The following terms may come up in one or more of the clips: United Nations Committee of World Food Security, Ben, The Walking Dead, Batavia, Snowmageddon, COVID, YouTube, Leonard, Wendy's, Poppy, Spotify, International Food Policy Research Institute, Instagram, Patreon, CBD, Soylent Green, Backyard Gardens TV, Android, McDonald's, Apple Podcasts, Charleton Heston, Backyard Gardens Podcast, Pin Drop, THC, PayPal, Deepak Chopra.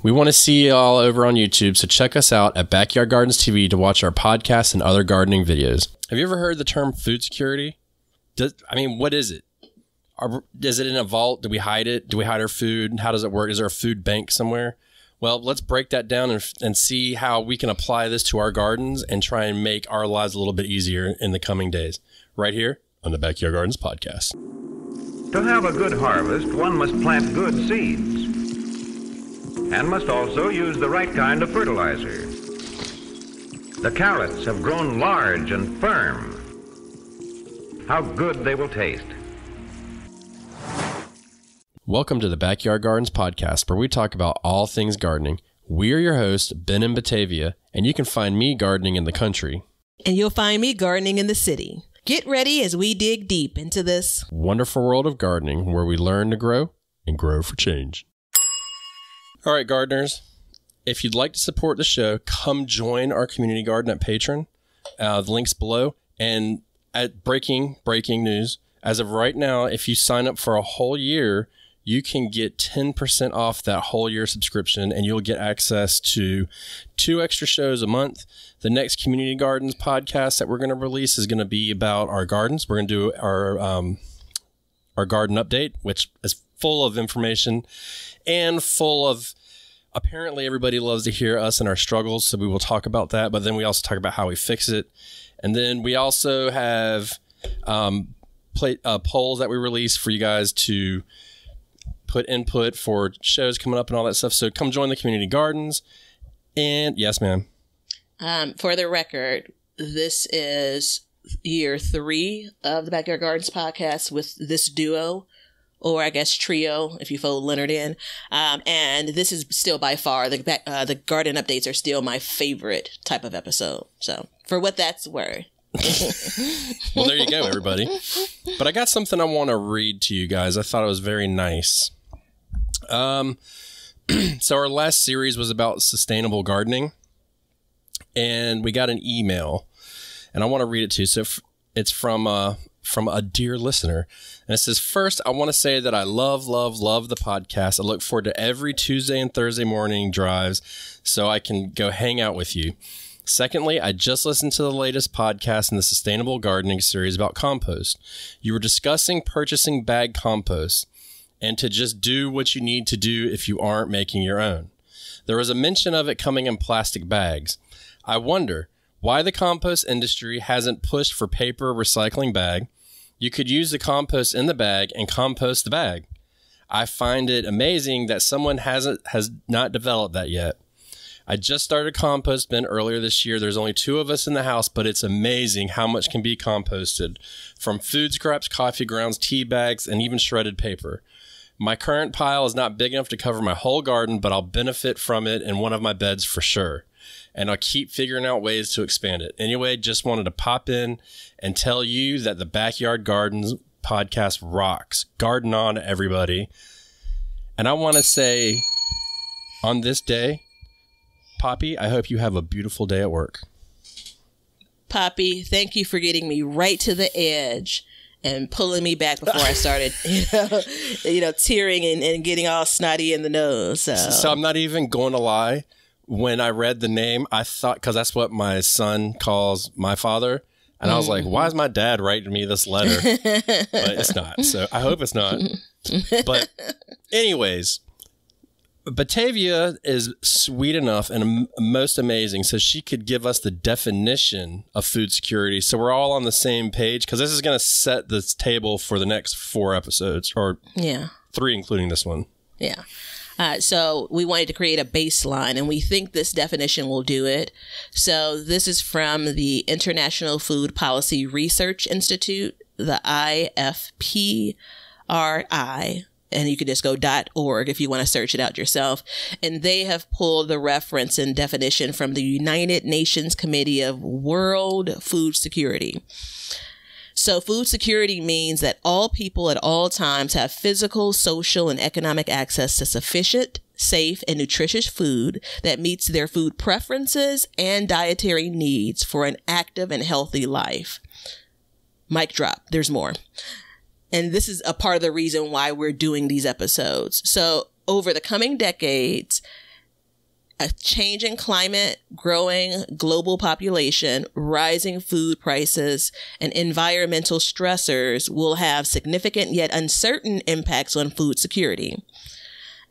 We want to see you all over on YouTube, so check us out at Backyard Gardens TV to watch our podcasts and other gardening videos. Have you ever heard the term food security? I mean, what is it? Is it in a vault? Do we hide it? Do we hide our food? How does it work? Is there a food bank somewhere? Well, let's break that down and see how we can apply this to our gardens and try and make our lives a little bit easier in the coming days. Right here on the Backyard Gardens Podcast. To have a good harvest, one must plant good seeds and must also use the right kind of fertilizer. The carrots have grown large and firm. How good they will taste. Welcome to the Backyard Gardens Podcast, where we talk about all things gardening. We're your hosts, Ben and Batavia, and you can find me gardening in the country. And you'll find me gardening in the city. Get ready as we dig deep into this wonderful world of gardening, where we learn to grow and grow for change. All right, gardeners, if you'd like to support the show, come join our community garden at Patreon. The link's below. And at breaking news, as of right now, if you sign up for a whole year, you can get 10% off that whole year subscription, and you'll get access to 2 extra shows a month. The next Community Gardens podcast that we're going to release is going to be about our gardens. We're going to do our garden update, which is full of information and full of, apparently everybody loves to hear us and our struggles, so we will talk about that, but then we also talk about how we fix it. And then we also have polls that we release for you guys to put input for shows coming up and all that stuff. So come join the community gardens. And yes, ma'am. For the record, this is year 3 of the Backyard Gardens podcast with this duo, or I guess trio, if you fold Leonard in. And this is still by far, the garden updates are still my favorite type of episode. So for what that's worth. Well, there you go, everybody. But I got something I want to read to you guys. I thought it was very nice. So our last series was about sustainable gardening. And we got an email. And I want to read it to you. So it's from a dear listener. And it says, first, I want to say that I love the podcast. I look forward to every Tuesday and Thursday morning drives so I can go hang out with you. Secondly, I just listened to the latest podcast in the Sustainable Gardening series about compost. You were discussing purchasing bag compost and to just do what you need to do if you aren't making your own. There was a mention of it coming in plastic bags. I wonder why the compost industry hasn't pushed for paper recycling bag. You could use the compost in the bag and compost the bag. I find it amazing that someone has not developed that yet. I just started compost bin earlier this year. There's only 2 of us in the house, but it's amazing how much can be composted from food scraps, coffee grounds, tea bags, and even shredded paper. My current pile is not big enough to cover my whole garden, but I'll benefit from it in one of my beds for sure. And I'll keep figuring out ways to expand it. Anyway, just wanted to pop in and tell you that the Backyard Gardens podcast rocks. Garden on, everybody. And I want to say on this day, Poppy, I hope you have a beautiful day at work. Poppy, thank you for getting me right to the edge and pulling me back before I started, tearing and getting all snotty in the nose. So I'm not even going to lie. When I read the name, I thought, because that's what my son calls my father. And I was like, why is my dad writing me this letter? But it's not. So I hope it's not. But anyways, Batavia is sweet enough and most amazing, so she could give us the definition of food security. So we're all on the same page, because this is going to set this table for the next 4 episodes, or 3, including this one. Yeah. So we wanted to create a baseline, and we think this definition will do it. So this is from the International Food Policy Research Institute, the IFPRI. And you can just go .org if you want to search it out yourself. And they have pulled the reference and definition from the United Nations Committee of World Food Security. So food security means that all people at all times have physical, social, and economic access to sufficient, safe, and nutritious food that meets their food preferences and dietary needs for an active and healthy life. Mic drop. There's more. And this is a part of the reason why we're doing these episodes. So over the coming decades, a changing climate, growing global population, rising food prices, and environmental stressors will have significant yet uncertain impacts on food security.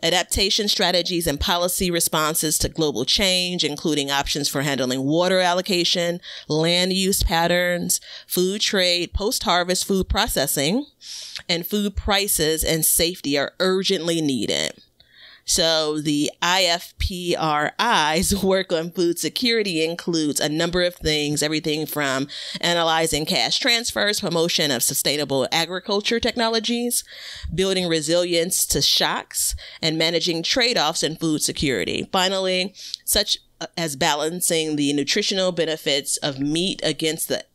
Adaptation strategies and policy responses to global change, including options for handling water allocation, land use patterns, food trade, post-harvest food processing, and food prices and safety are urgently needed. So the IFPRI's work on food security includes a number of things, everything from analyzing cash transfers, promotion of sustainable agriculture technologies, building resilience to shocks, and managing trade-offs in food security. Finally, such as balancing the nutritional benefits of meat against the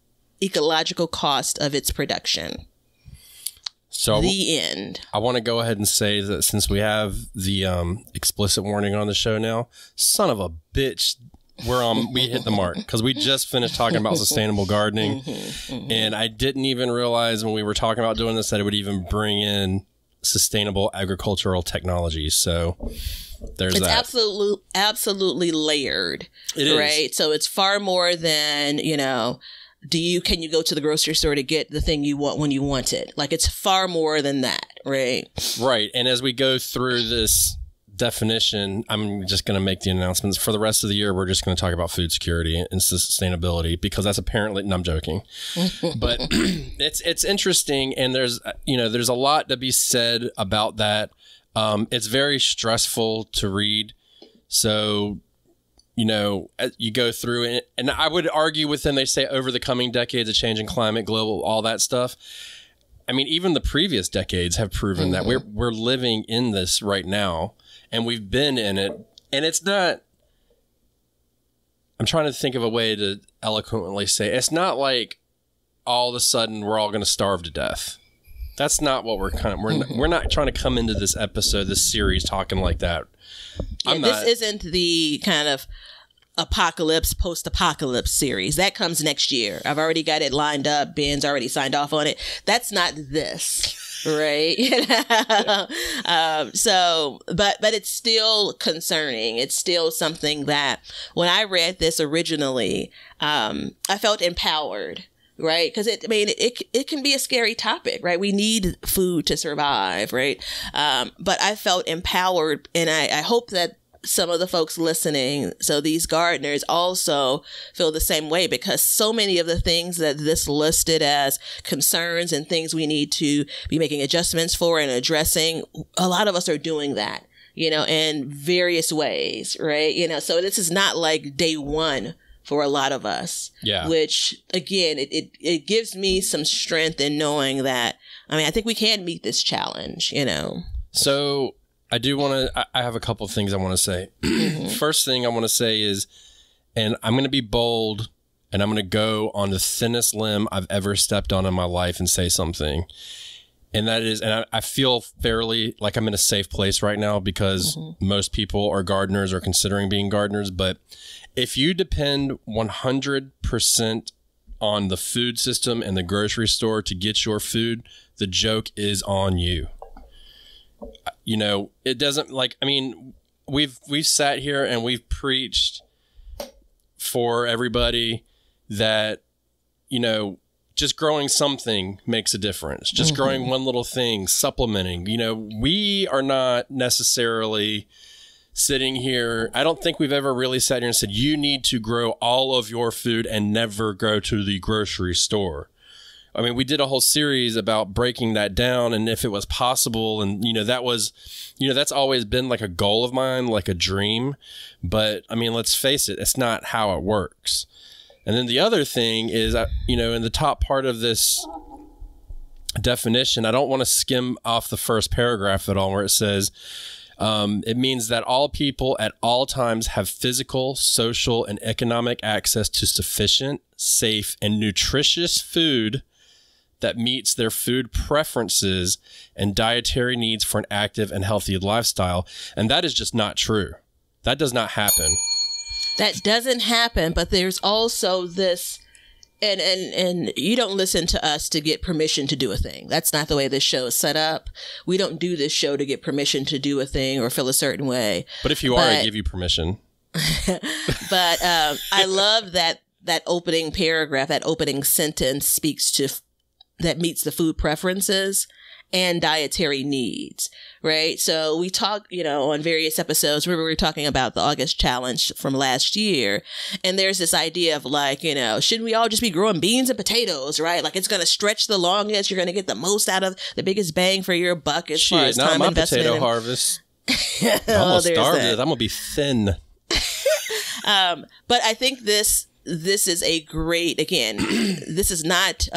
ecological cost of its production. So the end. I want to go ahead and say that since we have the explicit warning on the show now, son of a bitch, we're on. We hit the mark because we just finished talking about sustainable gardening, and I didn't even realize when we were talking about doing this that it would even bring in sustainable agricultural technology. So there's that. It's absolutely layered. It is, right? So it's far more than, you know, can you go to the grocery store to get the thing you want when you want it? Like, it's far more than that, right? Right. And as we go through this definition, I'm just going to make the announcements. For the rest of the year, we're just going to talk about food security and sustainability because that's apparently, and I'm joking, but it's interesting. And there's, you know, there's a lot to be said about that. It's very stressful to read. So, you know, you go through it, and I would argue with them, they say over the coming decades, a change in climate, global, all that stuff. I mean, even the previous decades have proven that we're living in this right now, and we've been in it. And it's not, I'm trying to think of a way to eloquently say, it's not like all of a sudden we're all going to starve to death. That's not what we're kind of, we're not trying to come into this episode, this series talking like that. Yeah, this isn't the kind of apocalypse, post-apocalypse series. That comes next year. I've already got it lined up. Ben's already signed off on it. That's not this, right? You know? Yeah. But it's still concerning. It's still something that when I read this originally, I felt empowered. Right. Because it can be a scary topic. Right. We need food to survive. Right. But I felt empowered, and I hope that some of the folks listening, so these gardeners, also feel the same way, because so many of the things that this listed as concerns and things we need to be making adjustments for and addressing, a lot of us are doing that, you know, in various ways. Right. You know, so this is not like day one for a lot of us. Yeah. Which, again, it gives me some strength in knowing that, I mean, I think we can meet this challenge, you know. So I do want to, I have a couple of things I want to say. First thing I want to say is, and I'm going to be bold, and I'm going to go on the thinnest limb I've ever stepped on in my life and say something. And that is, and I feel fairly like I'm in a safe place right now, because most people are gardeners or considering being gardeners, but if you depend 100% on the food system and the grocery store to get your food, the joke is on you. You know, it doesn't, like, I mean, we've sat here and we've preached for everybody that, you know, just growing something makes a difference. Just growing one little thing, supplementing. You know, we are not necessarily sitting here, I don't think we've ever really sat here and said, you need to grow all of your food and never go to the grocery store. I mean, we did a whole series about breaking that down and if it was possible. And, you know, that was, you know, that's always been like a goal of mine, like a dream. But I mean, let's face it, it's not how it works. And then the other thing is, you know, in the top part of this definition, I don't want to skim off the first paragraph at all, where it says, it means that all people at all times have physical, social, and economic access to sufficient, safe, and nutritious food that meets their food preferences and dietary needs for an active and healthy lifestyle. And that is just not true. That does not happen. That doesn't happen. But there's also this, and you don't listen to us to get permission to do a thing. That's not the way this show is set up. We don't do this show to get permission to do a thing or feel a certain way. But if you are, I give you permission. But I love that opening paragraph, that opening sentence speaks to that meets the food preferences and dietary needs, right? So we talk, you know, on various episodes, remember we were talking about the August challenge from last year. And there's this idea of like, you know, shouldn't we all just be growing beans and potatoes, right? Like it's going to stretch the longest. You're going to get the most out of the biggest bang for your buck as far as time investment. Shit, not my potato harvest. I'm going to starve this. I'm going to be thin. But I think this is a great, again, this is not,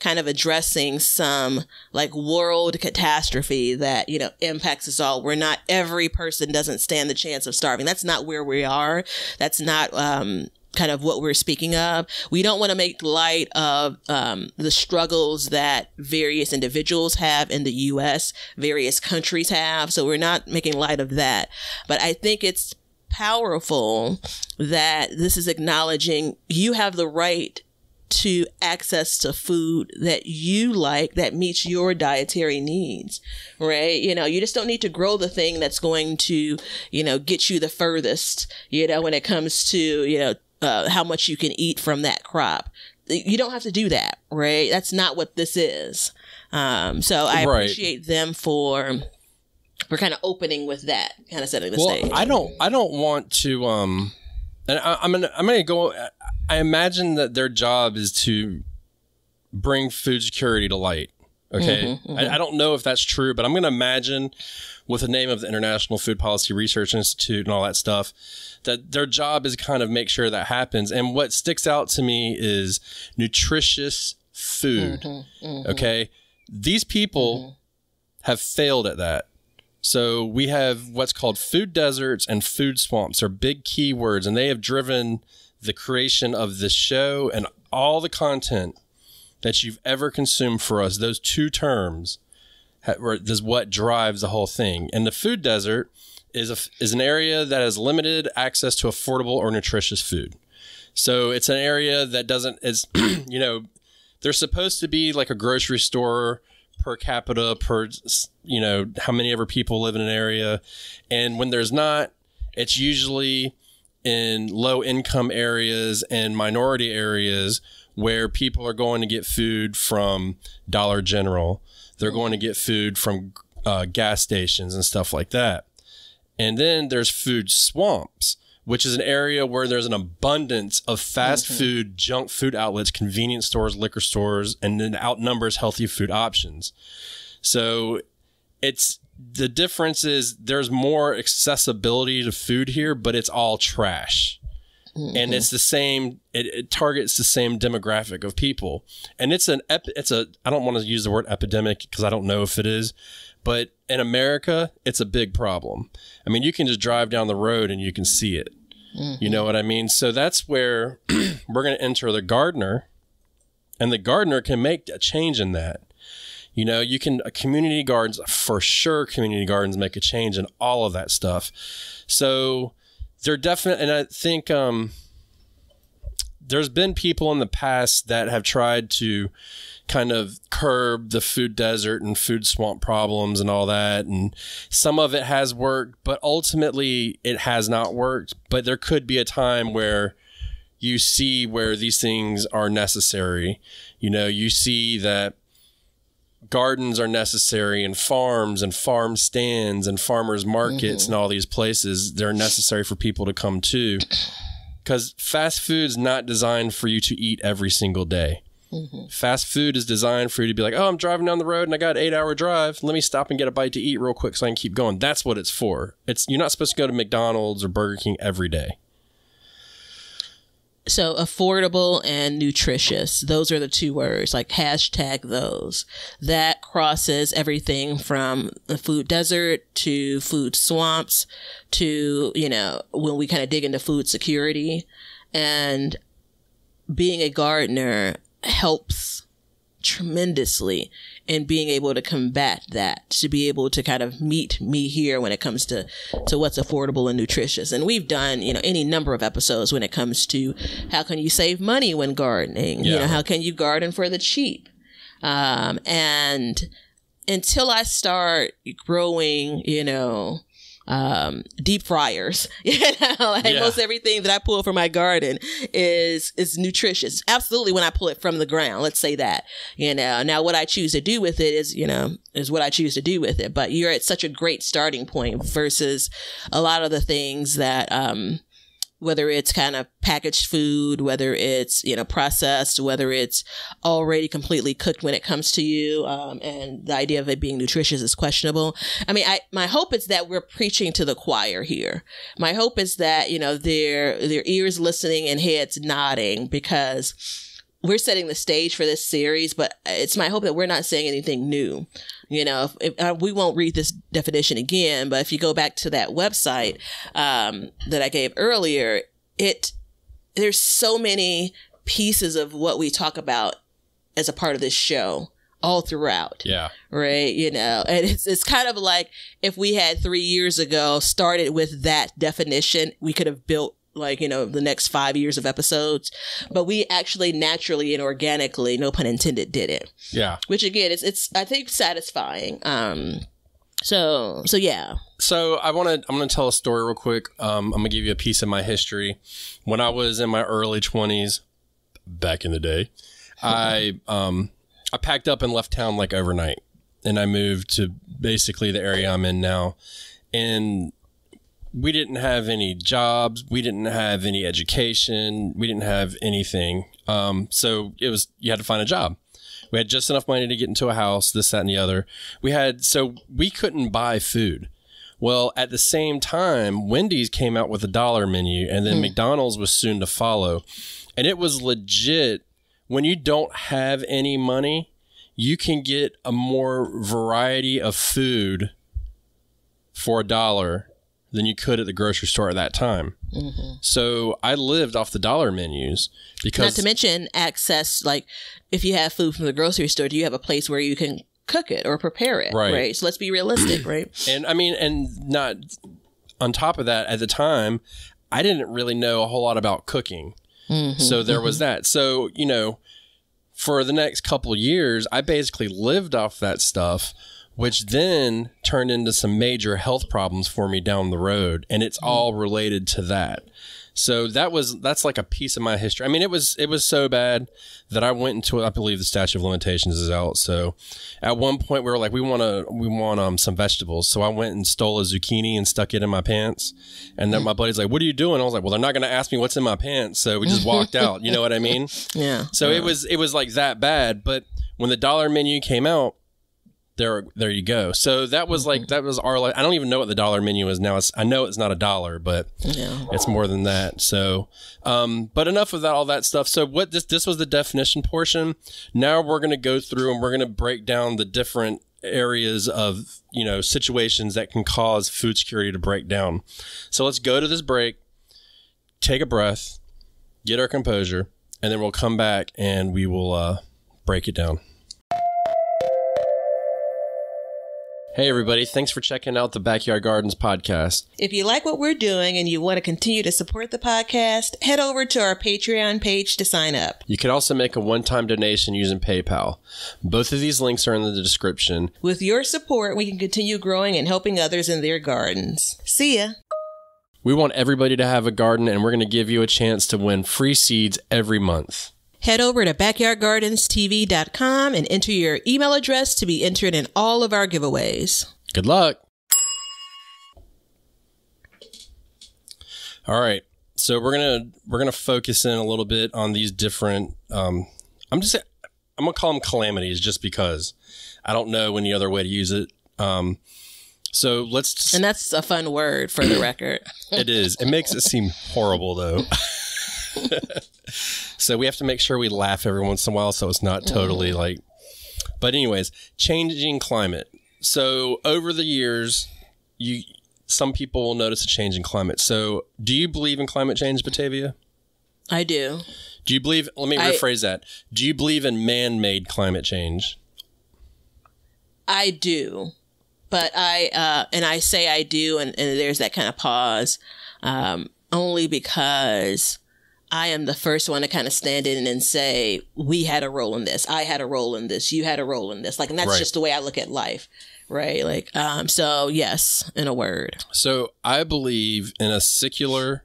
kind of addressing some like world catastrophe that, you know, impacts us all. We're not, every person doesn't stand the chance of starving. That's not where we are. That's not, kind of what we're speaking of. We don't want to make light of the struggles that various individuals have in the U.S., various countries have. So we're not making light of that. But I think it's powerful that this is acknowledging you have the right to access to food that you like, that meets your dietary needs, right? You know, you just don't need to grow the thing that's going to, you know, get you the furthest, you know, when it comes to, you know, how much you can eat from that crop. You don't have to do that, right? That's not what this is. So I appreciate them for kind of opening with that, kind of setting the stage. I don't want to, and I'm going to go. I imagine that their job is to bring food security to light. Okay. Mm-hmm, mm-hmm. I don't know if that's true, but I'm going to imagine with the name of the International Food Policy Research Institute and all that stuff, that their job is kind of make sure that happens. And what sticks out to me is nutritious food. Mm-hmm, mm-hmm. Okay. These people mm-hmm. have failed at that. So we have what's called food deserts and food swamps are big keywords, and they have driven the creation of this show and all the content that you've ever consumed for us. Those two terms is what drives the whole thing. And the food desert is an area that has limited access to affordable or nutritious food. So it's an area that doesn't, it's, you know, there's supposed to be like a grocery store per capita per, you know, how many ever people live in an area. And when there's not, it's usually in low income areas and minority areas where people are going to get food from Dollar General. They're going to get food from gas stations and stuff like that. And then there's food swamps, which is an area where there's an abundance of fast mm-hmm. food, junk food outlets, convenience stores, liquor stores, and then outnumbers healthy food options. So it's, the difference is there's more accessibility to food here, but it's all trash. Mm-hmm. And it's the same, it targets the same demographic of people. And it's I don't want to use the word epidemic because I don't know if it is, but in America, it's a big problem. I mean, you can just drive down the road and you can see it. Mm-hmm. You know what I mean? So that's where we're going to enter the gardener, and the gardener can make a change in that. You know, you can, community gardens, for sure, community gardens make a change in all of that stuff. So they're definitely, and I think there's been people in the past that have tried to kind of curb the food desert and food swamp problems and all that. And some of it has worked, but ultimately it has not worked. But there could be a time where you see where these things are necessary. You know, you see that gardens are necessary, and farm stands and farmers markets mm-hmm. and all these places. They're necessary for people to come to, because fast food's not designed for you to eat every single day. Mm-hmm. Fast food is designed for you to be like, oh, I'm driving down the road and I got an 8-hour drive. Let me stop and get a bite to eat real quick so I can keep going. That's what it's for. It's, you're not supposed to go to McDonald's or Burger King every day. So affordable and nutritious. Those are the two words, like hashtag those. That crosses everything from the food desert to food swamps to, you know, when we kind of dig into food security. And being a gardener helps tremendously in being able to combat that, to be able to kind of meet me here when it comes to what's affordable and nutritious. And we've done, you know, any number of episodes when it comes to how can you save money when gardening, yeah. You know, how can you garden for the cheap? And until I start growing, you know, deep fryers. You know, like most everything that I pull from my garden is nutritious. Absolutely, when I pull it from the ground, let's say that. You know, now what I choose to do with it is, you know, is what I choose to do with it. But you're at such a great starting point versus a lot of the things that, whether it's kind of packaged food, whether it's, you know, processed, whether it's already completely cooked when it comes to you. And the idea of it being nutritious is questionable. I mean, my hope is that we're preaching to the choir here. My hope is that, you know, their ears listening and heads nodding, because we're setting the stage for this series, but it's my hope that we're not saying anything new. You know, if we won't read this definition again, but if you go back to that website that I gave earlier, there's so many pieces of what we talk about as a part of this show all throughout. Yeah. Right. You know, and it's kind of like if we had 3 years ago started with that definition, we could have built, like, you know, the next 5 years of episodes, but we actually naturally and organically, no pun intended, did it. Yeah. Which again, it's I think satisfying. So yeah. So I'm gonna tell a story real quick. I'm gonna give you a piece of my history. When I was in my early 20s, back in the day, I packed up and left town like overnight, and I moved to basically the area I'm in now, and we didn't have any jobs. We didn't have any education. We didn't have anything. So you had to find a job. We had just enough money to get into a house, this, that, and the other. So we couldn't buy food. Well, at the same time, Wendy's came out with a dollar menu, and then McDonald's was soon to follow. And it was legit. When you don't have any money, you can get a more variety of food for $1 than you could at the grocery store at that time. Mm-hmm. So I lived off the dollar menus, because not to mention access, like if you have food from the grocery store, do you have a place where you can cook it or prepare it? Right. So let's be realistic, right? And I mean, and not on top of that, at the time, I didn't really know a whole lot about cooking. Mm-hmm. So there was that. So, you know, for the next couple of years, I basically lived off that stuff, which then turned into some major health problems for me down the road. And it's all related to that. So that's like a piece of my history. I mean, it was so bad that I went into, I believe the statute of limitations is out. So at one point we were like, we want some vegetables. So I went and stole a zucchini and stuck it in my pants. And then my buddy's like, "What are you doing?" I was like, "Well, they're not going to ask me what's in my pants." So we just walked out. You know what I mean? Yeah. So it was like that bad. But when the dollar menu came out, there you go. So that was our life. I don't even know what the dollar menu is now. I know it's not $1, but it's more than that. So, but enough of that, all that stuff. So what this was the definition portion. Now we're going to go through and we're going to break down the different areas of, you know, situations that can cause food security to break down. So let's go to this break, take a breath, get our composure, and then we'll come back and we will break it down. Hey, everybody. Thanks for checking out the Backyard Gardens podcast. If you like what we're doing and you want to continue to support the podcast, head over to our Patreon page to sign up. You can also make a one-time donation using PayPal. Both of these links are in the description. With your support, we can continue growing and helping others in their gardens. See ya. We want everybody to have a garden, and we're going to give you a chance to win free seeds every month. Head over to backyardgardenstv.com and enter your email address to be entered in all of our giveaways. Good luck. All right. So we're going to focus in a little bit on these different I'm going to call them calamities just because I don't know any other way to use it. So let's just, and that's a fun word for the record. It is. It makes it seem horrible though. So we have to make sure we laugh every once in a while, so it's not totally like. But anyways, changing climate. So over the years, some people will notice a change in climate. So do you believe in climate change, Batavia? I do. Do you believe? Let me rephrase that. Do you believe in man-made climate change? I do, but I say I do, and there's that kind of pause, only because I am the first one to kind of stand in and say, we had a role in this. I had a role in this. You had a role in this. Like, and that's right. Just the way I look at life. Right. Like, so yes, in a word. So I believe in a secular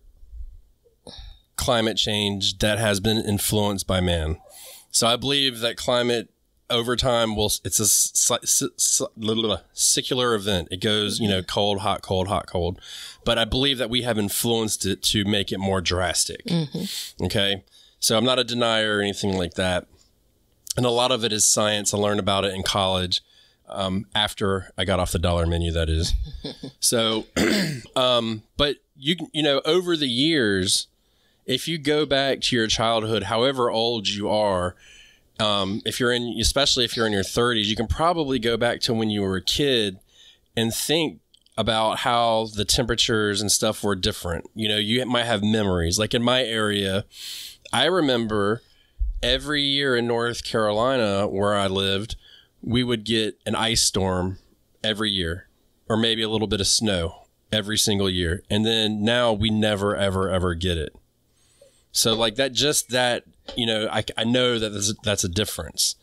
climate change that has been influenced by man. So I believe that climate over time will, it's a secular event. It goes, you know, cold, hot, cold, hot, cold. But I believe that we have influenced it to make it more drastic. Mm-hmm. Okay. So I'm not a denier or anything like that. And a lot of it is science. I learned about it in college. After I got off the dollar menu, that is. So, but you know, over the years, if you go back to your childhood, however old you are, if you're in, especially if you're in your 30s, you can probably go back to when you were a kid and think about how the temperatures and stuff were different. You know, you might have memories. Like in my area, I remember every year in North Carolina where I lived, we would get an ice storm every year, or maybe a little bit of snow every single year. And then now we never, ever, ever get it. So like that, just that, you know, I know that that's a difference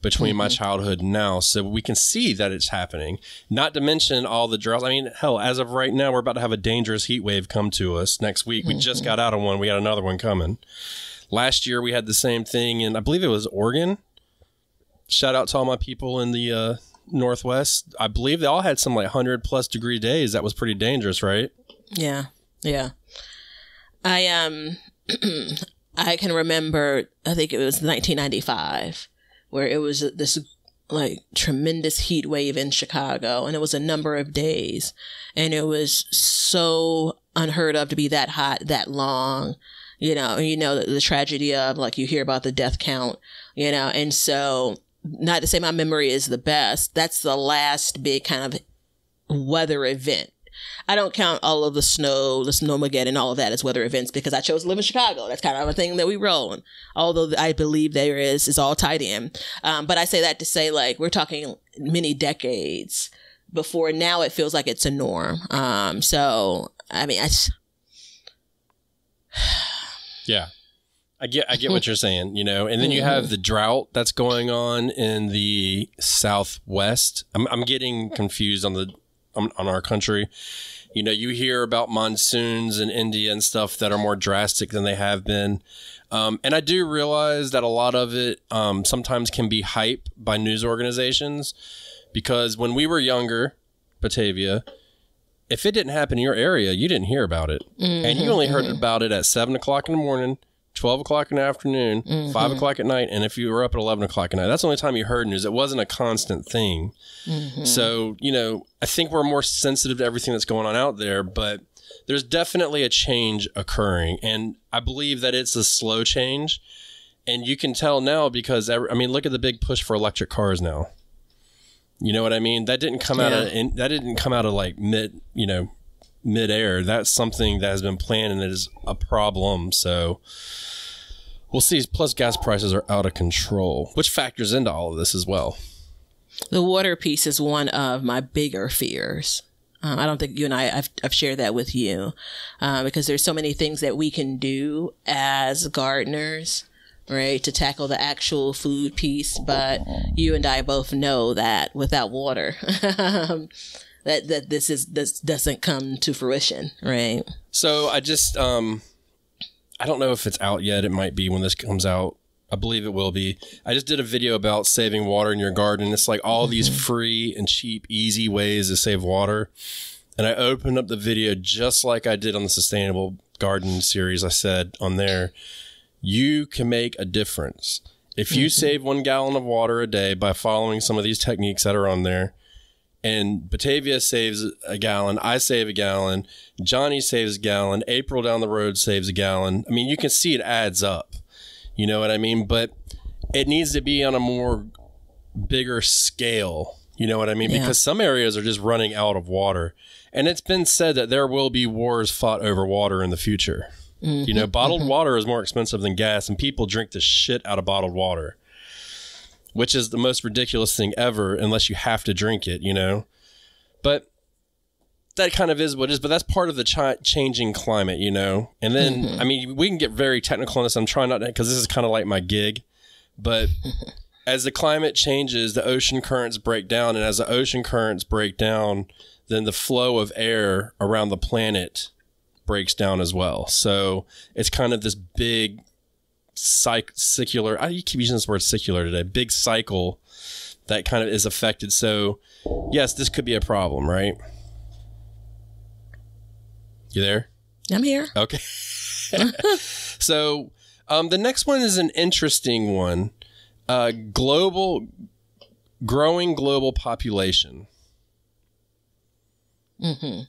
between my childhood and now. So we can see that it's happening, not to mention all the droughts. I mean, hell, as of right now, we're about to have a dangerous heat wave come to us next week. We just got out of one. We got another one coming. Last year, we had the same thing. And I believe it was Oregon. Shout out to all my people in the Northwest. I believe they all had some like 100+ degree days. That was pretty dangerous, right? Yeah. Yeah. I can remember, I think it was 1995, where it was this like tremendous heat wave in Chicago, and it was a number of days, and it was so unheard of to be that hot, that long, you know, the tragedy of like, you hear about the death count, you know, and so not to say my memory is the best. That's the last big kind of weather event. I don't count all of the snow, the snowmageddon, all of that as weather events because I chose to live in Chicago. That's kind of a thing that we roll in. Although I believe there is all tied in. But I say that to say, like, we're talking many decades before now it feels like it's a norm. So, I mean, yeah, I get what you're saying, you know, and then you have the drought that's going on in the Southwest. I'm getting confused on our country. You know, you hear about monsoons in India and stuff that are more drastic than they have been. And I do realize that a lot of it sometimes can be hype by news organizations, because when we were younger, Batavia, if it didn't happen in your area, you didn't hear about it. And you only heard about it at 7 o'clock in the morning, 12 o'clock in the afternoon, 5 o'clock at night, and if you were up at 11 o'clock at night. That's the only time you heard news. It wasn't a constant thing. So, you know, I think we're more sensitive to everything that's going on out there, but there's definitely a change occurring, and I believe that it's a slow change, and you can tell now because, I mean, look at the big push for electric cars now. You know what I mean? That didn't come out of like mid-air. That's something that has been planned, and it is a problem. So we'll see. Plus, gas prices are out of control, which factors into all of this as well. The water piece is one of my bigger fears. I don't think you and I've shared that with you because there's so many things that we can do as gardeners, right, to tackle the actual food piece. But you and I both know that without water, This doesn't come to fruition, right? So I just, I don't know if it's out yet. It might be when this comes out. I believe it will be. I just did a video about saving water in your garden. It's like all these free and cheap, easy ways to save water. And I opened up the video just like I did on the Sustainable Garden series. I said on there, you can make a difference. If you save 1 gallon of water a day by following some of these techniques that are on there, and Batavia saves a gallon, I save a gallon, Johnny saves a gallon, April down the road saves a gallon. I mean, you can see it adds up. You know what I mean? But it needs to be on a more bigger scale. You know what I mean? Yeah. Because some areas are just running out of water. And it's been said that there will be wars fought over water in the future. You know, bottled water is more expensive than gas, and people drink the shit out of bottled water, which is the most ridiculous thing ever unless you have to drink it, you know. But that kind of is what it is, but that's part of the changing climate, you know? And then, I mean, we can get very technical on this. I'm trying not to, because this is kind of like my gig, but as the climate changes, the ocean currents break down, and as the ocean currents break down, then the flow of air around the planet breaks down as well. So it's kind of this big secular, I keep using this word secular today, big cycle that kind of is affected. So yes, this could be a problem, right? You there? I'm here. Okay. So the next one is an interesting one. Growing global population. What do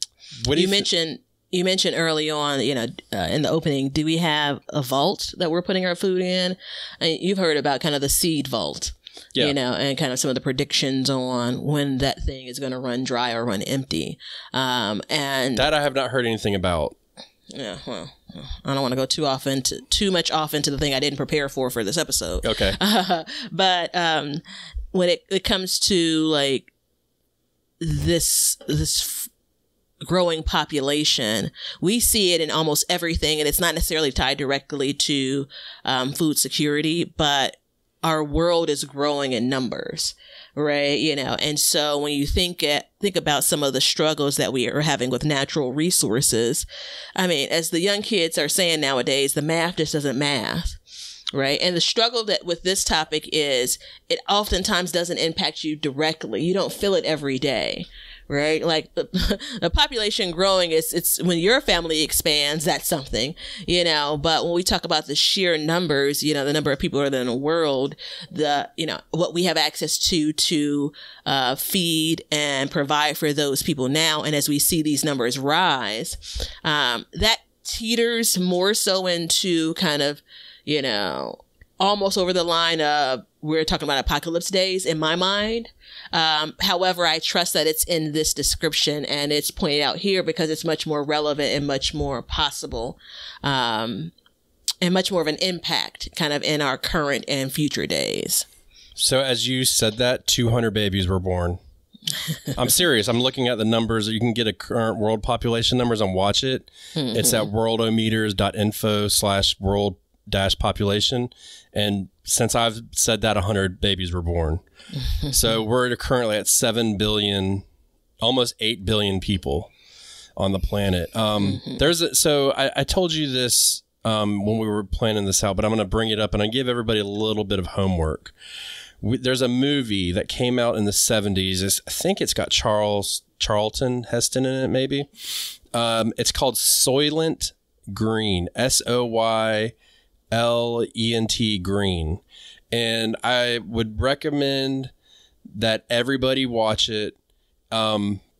you mentioned? You mentioned early on, you know, in the opening, do we have a vault that we're putting our food in? And you've heard about kind of the seed vault, you know, and kind of some of the predictions on when that thing is going to run dry or run empty. And that I have not heard anything about. Yeah, well, I don't want to go too much off into the thing I didn't prepare for this episode. Okay. But when it comes to like this growing population, we see it in almost everything, and it's not necessarily tied directly to food security, but our world is growing in numbers, right? You know, and so when you think about some of the struggles that we are having with natural resources, I mean, as the young kids are saying nowadays, the math just doesn't math. Right. And the struggle that with this topic is it oftentimes doesn't impact you directly. You don't feel it every day. Right. Like the population growing it's when your family expands, that's something, you know. But when we talk about the sheer numbers, you know, the number of people that are in the world, you know, what we have access to feed and provide for those people now. And as we see these numbers rise, that teeters more so into kind of, you know, almost over the line of we're talking about apocalypse days in my mind. However, I trust that it's in this description and it's pointed out here because it's much more relevant and much more possible and much more of an impact kind of in our current and future days. So as you said that, 200 babies were born. I'm serious. I'm looking at the numbers. You can get a current world population numbers and watch it. It's at worldometers.info/world-population, and since I've said that, 100 babies were born. So we're currently at 7 billion, almost 8 billion people on the planet. So I told you this when we were planning this out, but I'm going to bring it up and I give everybody a little bit of homework. There's a movie that came out in the 70s. I think it's got Charleton Heston in it, maybe. It's called Soylent Green, Soylent Green, and I would recommend that everybody watch it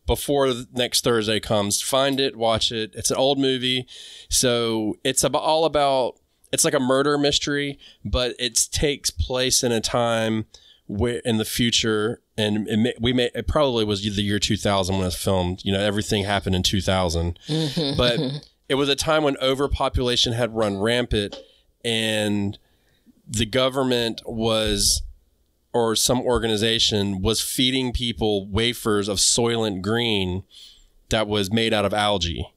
before next Thursday comes. Find it, watch it. It's an old movie, so it's all about, it's like a murder mystery, but it takes place in a time where in the future, and it probably was the year 2000 when it was filmed. You know, everything happened in 2000, but it was a time when overpopulation had run rampant. And the government or some organization was feeding people wafers of Soylent Green that was made out of algae,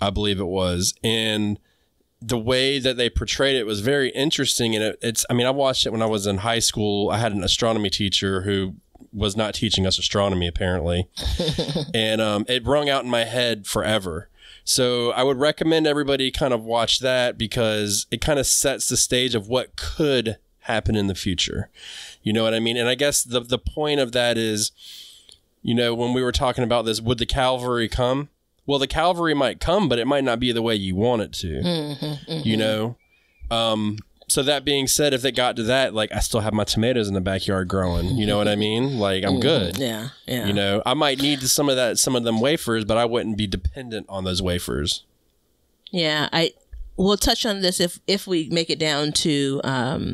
I believe it was. And the way that they portrayed it was very interesting. And I mean, I watched it when I was in high school. I had an astronomy teacher who was not teaching us astronomy, apparently. And it rung out in my head forever. So I would recommend everybody kind of watch that because it kind of sets the stage of what could happen in the future. You know what I mean? And I guess the point of that is, you know, when we were talking about this, would the cavalry come? Well, the cavalry might come, but it might not be the way you want it to, you know? So that being said, if they got to that, like I still have my tomatoes in the backyard growing, you know what I mean? Like I'm good. Yeah. Yeah. You know, I might need some of them wafers, but I wouldn't be dependent on those wafers. Yeah. We'll touch on this if we make it down to,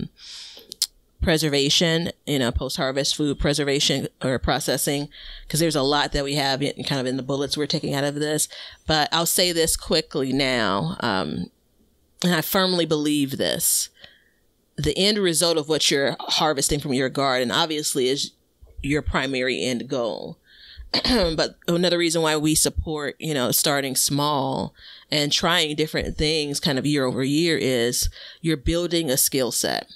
preservation, you know, post-harvest food preservation or processing, because there's a lot that we have kind of in the bullets we're taking out of this, but I'll say this quickly now. And I firmly believe this. The end result of what you're harvesting from your garden obviously is your primary end goal. But another reason why we support, you know, starting small and trying different things kind of year over year is you're building a skill set,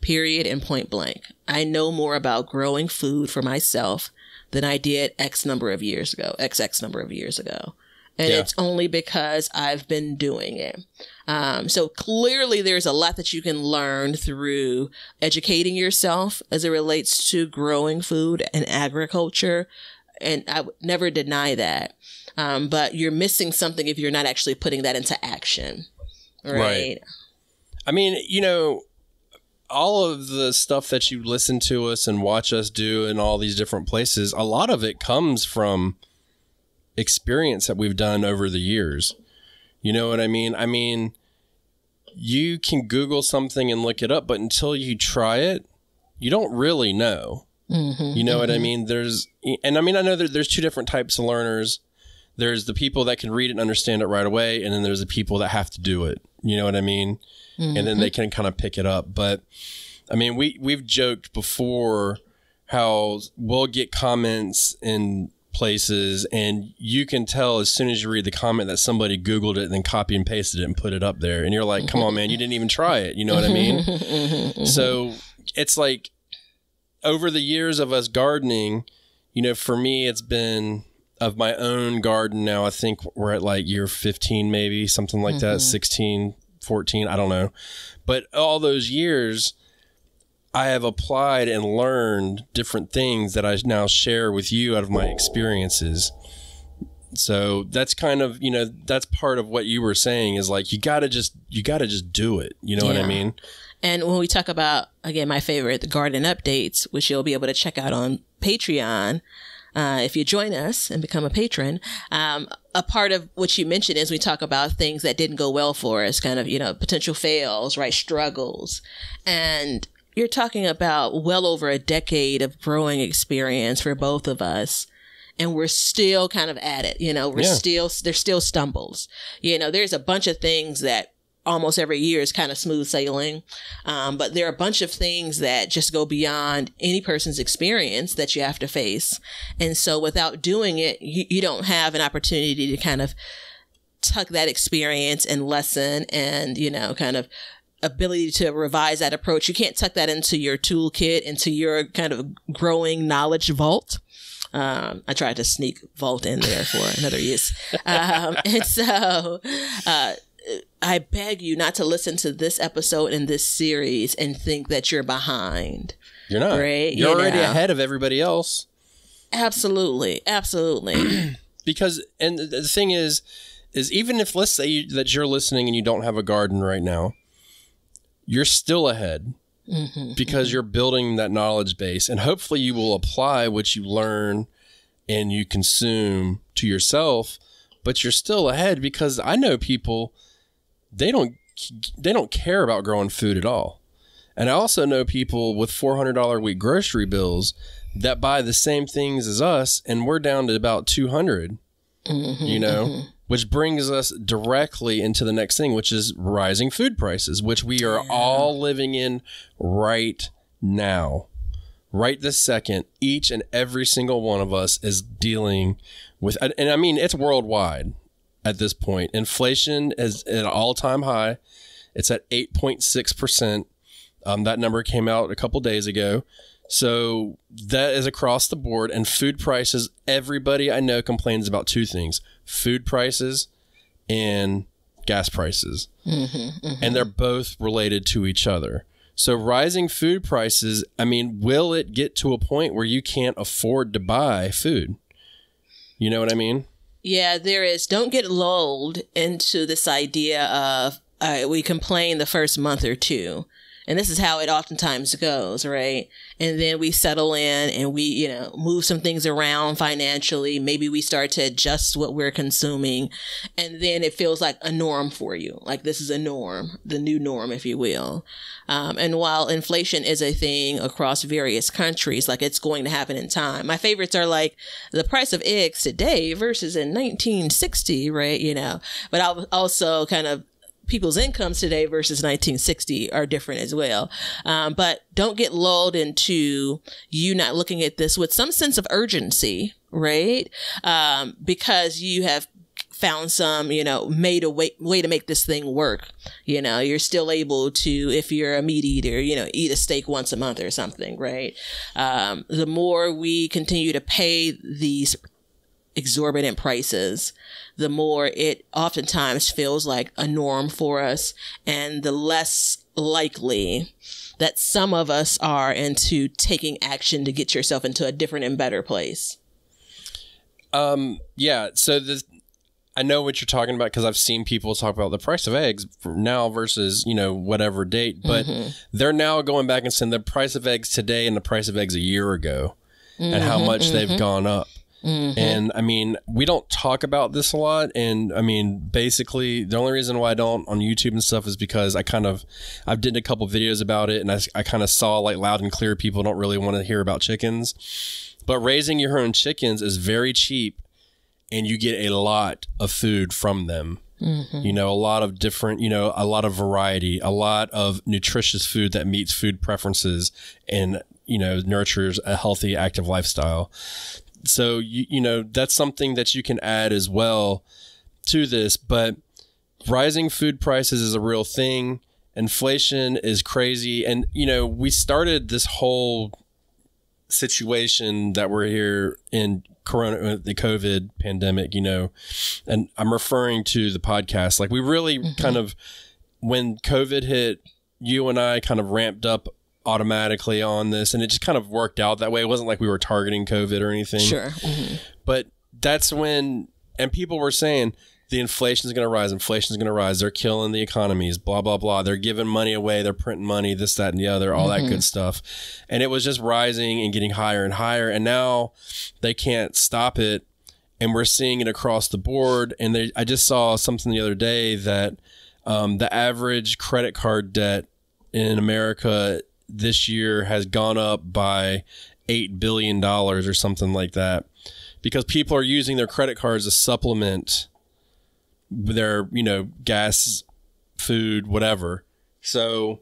period and point blank. I know more about growing food for myself than I did X number of years ago, XX number of years ago. And it's only because I've been doing it. So clearly there's a lot that you can learn through educating yourself as it relates to growing food and agriculture. And I would never deny that. But you're missing something if you're not actually putting that into action. Right. I mean, you know, all of the stuff that you listen to us and watch us do in all these different places, a lot of it comes from experience that we've done over the years. You know what I mean? I mean, you can Google something and look it up, but until you try it, you don't really know. Mm-hmm, you know what I mean? I know that there's two different types of learners. There's the people that can read it and understand it right away. And then there's the people that have to do it. You know what I mean? Mm-hmm. And then they can kind of pick it up. But I mean, we've joked before how we'll get comments in places and you can tell as soon as you read the comment that somebody Googled it and then copy and pasted it and put it up there. And you're like, come on, man, you didn't even try it. You know what I mean? So it's like, over the years of us gardening, you know, for me, it's been of my own garden now. I think we're at like year 15, maybe something like that, 16, 14. I don't know. But all those years, I have applied and learned different things that I now share with you out of my experiences. So that's kind of, you know, that's part of what you were saying is like, you got to just do it. You know what I mean? And when we talk about, again, my favorite, the garden updates, which you'll be able to check out on Patreon, if you join us and become a patron, a part of what you mentioned is we talk about things that didn't go well for us, kind of, you know, potential fails, right? Struggles. And you're talking about well over a decade of growing experience for both of us. And we're still kind of at it. You know, there's still stumbles. You know, there's a bunch of things that almost every year is kind of smooth sailing. But there are a bunch of things that just go beyond any person's experience that you have to face. And so without doing it, you don't have an opportunity to kind of tuck that experience and lesson and, you know, kind of ability to revise that approach. You can't tuck that into your toolkit, into your kind of growing knowledge vault. I tried to sneak vault in there for another use. And so, I beg you not to listen to this episode in this series and think that you're behind. You're not. Right? You're already ahead of everybody else. Absolutely. Absolutely. Because, and the thing is even if, let's say that you're listening and you don't have a garden right now, you're still ahead because you're building that knowledge base. And hopefully you will apply what you learn and you consume to yourself, but you're still ahead because I know people... They don't care about growing food at all. And I also know people with $400 a week grocery bills that buy the same things as us, and we're down to about $200, you know, which brings us directly into the next thing, which is rising food prices, which we are all living in right now. Right this second, each and every single one of us is dealing with, and I mean, it's worldwide. At this point, inflation is at an all-time high. It's at 8.6%. That number came out a couple days ago. So that is across the board. And food prices, everybody I know complains about two things: food prices and gas prices. And they're both related to each other. So rising food prices, I mean, will it get to a point where you can't afford to buy food? You know what I mean? Yeah, there is. Don't get lulled into this idea of we complain the first month or two. And this is how it oftentimes goes, right? And then we settle in and we, you know, move some things around financially. Maybe we start to adjust what we're consuming. And then it feels like a norm for you. Like this is a norm, the new norm, if you will. And while inflation is a thing across various countries, like it's going to happen in time. My favorites are like the price of eggs today versus in 1960, right? You know, but I'll also kind of people's incomes today versus 1960 are different as well. But don't get lulled into you not looking at this with some sense of urgency, right? Because you have found some, you know, made a way to make this thing work. You know, you're still able to, if you're a meat eater, you know, eat a steak once a month or something, right? The more we continue to pay these exorbitant prices, the more it oftentimes feels like a norm for us, and the less likely that some of us are into taking action to get yourself into a different and better place. Yeah. So this, I know what you're talking about because I've seen people talk about the price of eggs now versus, you know, whatever date, but they're now going back and saying the price of eggs today and the price of eggs a year ago and how much they've gone up. And I mean, we don't talk about this a lot. And I mean, basically the only reason why I don't on YouTube and stuff is because I kind of, I've did a couple videos about it, and I kind of saw like loud and clear people don't really want to hear about chickens, but raising your own chickens is very cheap and you get a lot of food from them. You know, a lot of different, you know, a lot of variety, a lot of nutritious food that meets food preferences and, you know, nurtures a healthy, active lifestyle. So, you know, that's something that you can add as well to this. But rising food prices is a real thing. Inflation is crazy. And, you know, we started this whole situation that we're here in the COVID pandemic, you know, and I'm referring to the podcast. Like, we really kind of, when COVID hit, you and I kind of ramped up automatically on this, and it just kind of worked out that way. It wasn't like we were targeting COVID or anything. Sure. But that's when, and people were saying the inflation is going to rise. Inflation is going to rise. They're killing the economies, blah, blah, blah. They're giving money away. They're printing money, this, that, and the other, all that good stuff. And it was just rising and getting higher and higher. And now they can't stop it. And we're seeing it across the board. And they, I just saw something the other day that the average credit card debt in America this year has gone up by $8 billion or something like that, because people are using their credit cards to supplement their, you know, gas, food, whatever. So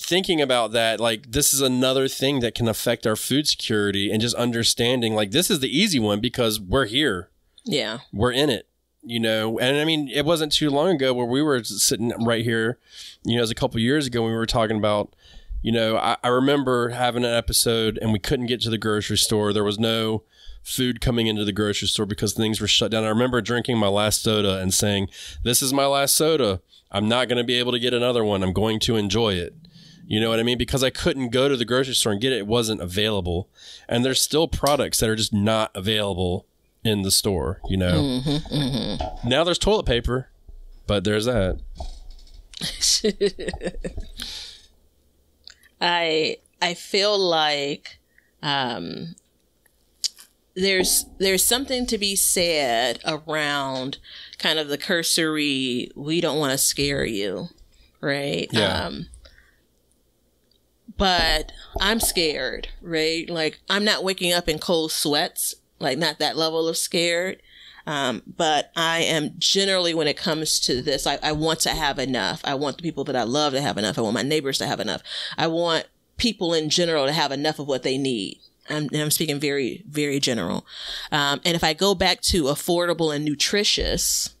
thinking about that, like, this is another thing that can affect our food security, and just understanding like this is the easy one because we're here. Yeah, we're in it. You know, and I mean, it wasn't too long ago where we were sitting right here, you know, it was a couple of years ago when we were talking about, you know, I remember having an episode and we couldn't get to the grocery store. There was no food coming into the grocery store because things were shut down. I remember drinking my last soda and saying, this is my last soda. I'm not going to be able to get another one. I'm going to enjoy it. You know what I mean? Because I couldn't go to the grocery store and get it. It wasn't available. And there's still products that are just not available in the store, you know. Now there's toilet paper, but there's that. I feel like there's something to be said around kind of the cursory, we don't want to scare you, right? Yeah. But I'm scared, right? Like, I'm not waking up in cold sweats. Like, not that level of scared. But I am generally, when it comes to this, I want to have enough. I want the people that I love to have enough. I want my neighbors to have enough. I want people in general to have enough of what they need. I'm speaking very, very general. And if I go back to affordable and nutritious,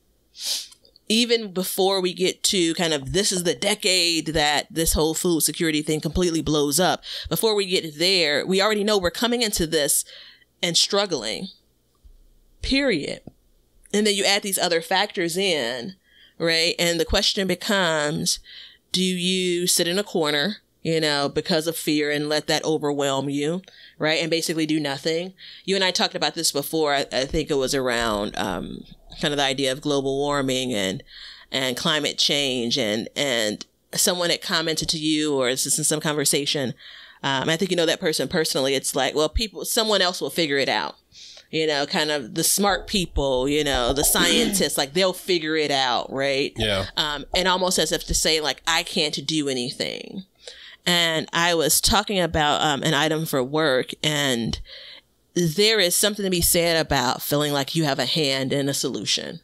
even before we get to kind of, this is the decade that this whole food security thing completely blows up. Before we get there, we already know we're coming into this and struggling, period. And then you add these other factors in, right? And the question becomes, do you sit in a corner, you know, because of fear and let that overwhelm you, right? And basically do nothing. You and I talked about this before. I think it was around kind of the idea of global warming and climate change. And someone had commented to you, or this is in some conversation, I think, you know, that person personally, it's like, well, people, someone else will figure it out, you know, kind of the smart people, you know, the scientists, like, they'll figure it out. Right. Yeah. And almost as if to say, like, I can't do anything. And I was talking about an item for work, and there is something to be said about feeling like you have a hand in a solution.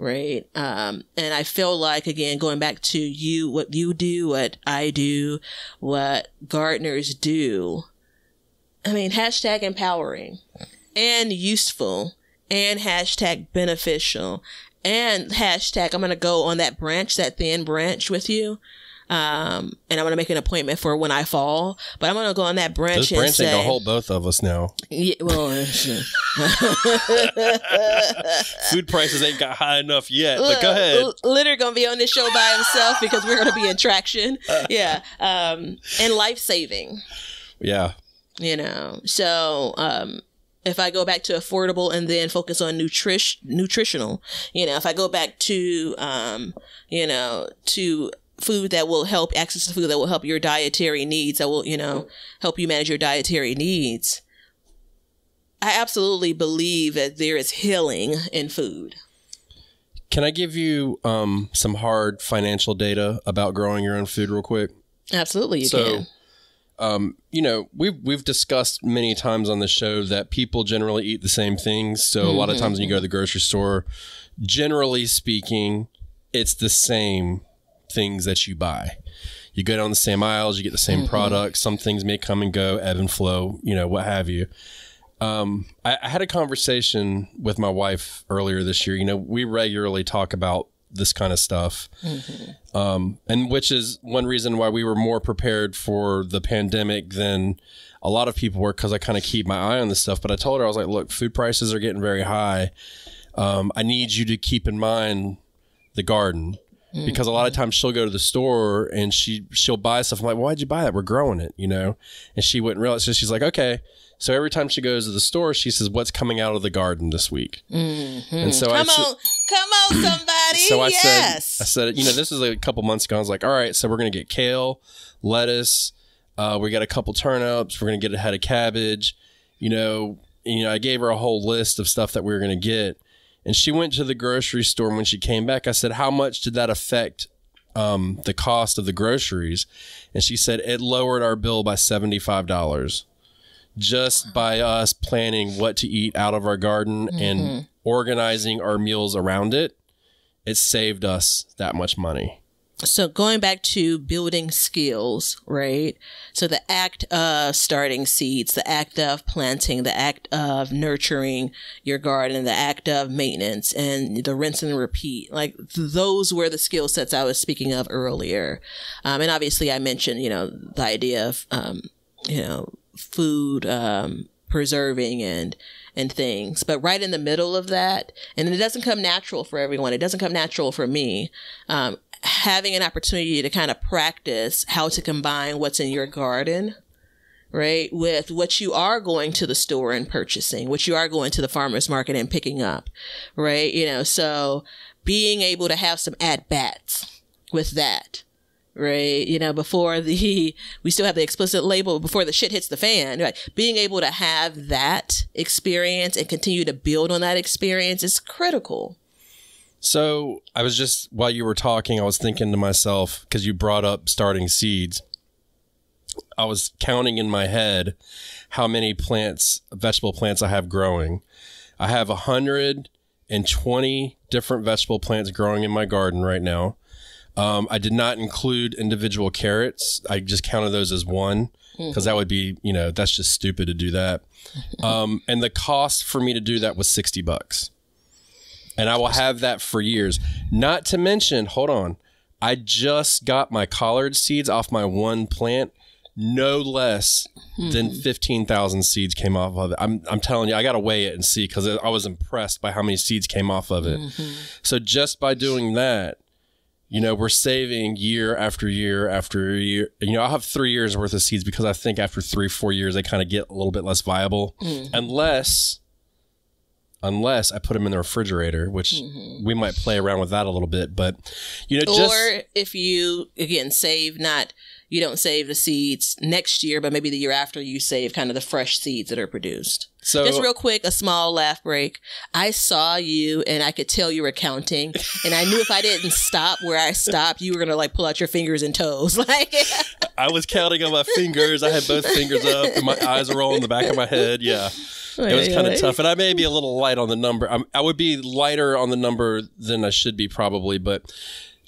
right? And I feel like, again, going back to you, what you do, what I do, what gardeners do, I mean, hashtag empowering and useful and hashtag beneficial and hashtag I'm going to go on that branch, that thin branch with you. And I'm going to make an appointment for when I fall, but I'm going to go on that branch. This branch ain't going to hold both of us now. Yeah, well, food prices ain't got high enough yet, but go ahead. Leonard going to be on this show by himself because we're going to be in traction. Yeah. And life-saving. Yeah. You know, so, if I go back to affordable and then focus on nutritional, you know, if I go back to, you know, to food that will help access to food that will help your dietary needs, that will, you know, help you manage your dietary needs. I absolutely believe that there is healing in food. Can I give you some hard financial data about growing your own food real quick? Absolutely, you can. You know, we've discussed many times on the show that people generally eat the same things. So a lot of times when you go to the grocery store, generally speaking, it's the same things that you buy. You go down the same aisles, you get the same products. Some things may come and go, ebb and flow, you know, what have you. I had a conversation with my wife earlier this year. You know, we regularly talk about this kind of stuff. And which is one reason why we were more prepared for the pandemic than a lot of people were, because I kind of keep my eye on this stuff. But I told her, I was like, look, food prices are getting very high. I need you to keep in mind the garden, because a lot of times she'll go to the store and she'll buy stuff. I'm like, well, why'd you buy that? We're growing it, you know? And she wouldn't realize. So she's like, okay. So every time she goes to the store, she says, what's coming out of the garden this week? And so come on, somebody. So I said, you know, this is a couple months ago. I was like, all right, so we're going to get kale, lettuce. We got a couple turnips. We're going to get a head of cabbage. You know, I gave her a whole list of stuff that we were going to get. And she went to the grocery store, and when she came back, I said, how much did that affect the cost of the groceries? And she said, it lowered our bill by $75 just by us planning what to eat out of our garden and organizing our meals around it. It saved us that much money. So going back to building skills, right? So the act of starting seeds, the act of planting, the act of nurturing your garden, the act of maintenance and the rinse and repeat, like those were the skill sets I was speaking of earlier. And obviously I mentioned, you know, the idea of, you know, food, preserving and things, but right in the middle of that, and it doesn't come natural for everyone. It doesn't come natural for me. Having an opportunity to kind of practice how to combine what's in your garden, right, with what you are going to the store and purchasing, what you are going to the farmer's market and picking up, right? You know, so being able to have some at-bats with that, right? You know, before we still have the explicit label, before the shit hits the fan, right? Being able to have that experience and continue to build on that experience is critical. So I was just, while you were talking, I was thinking to myself, because you brought up starting seeds, I was counting in my head how many plants, vegetable plants I have growing. I have 120 different vegetable plants growing in my garden right now. I did not include individual carrots. I just counted those as one, because that would be, you know, that's just stupid to do that. And the cost for me to do that was $60. And I will have that for years. Not to mention, hold on, I just got my collard seeds off my one plant. No less than 15,000 seeds came off of it. I'm telling you, I got to weigh it and see, because I was impressed by how many seeds came off of it. So just by doing that, you know, we're saving year after year after year. You know, I'll have 3 years worth of seeds, because I think after 3-4 years, they kind of get a little bit less viable. Unless I put them in the refrigerator, which we might play around with that a little bit. But, you know, or if you, again, you don't save the seeds next year, but maybe the year after, you save kind of the fresh seeds that are produced. So just real quick, a small laugh break. I saw you and I could tell you were counting, and I knew if I didn't stop where I stopped, you were going to like pull out your fingers and toes. Like I was counting on my fingers. I had both fingers up and my eyes were rolling in the back of my head. Yeah. It was kind of tough, and I may be a little light on the number. I would be lighter on the number than I should be probably, but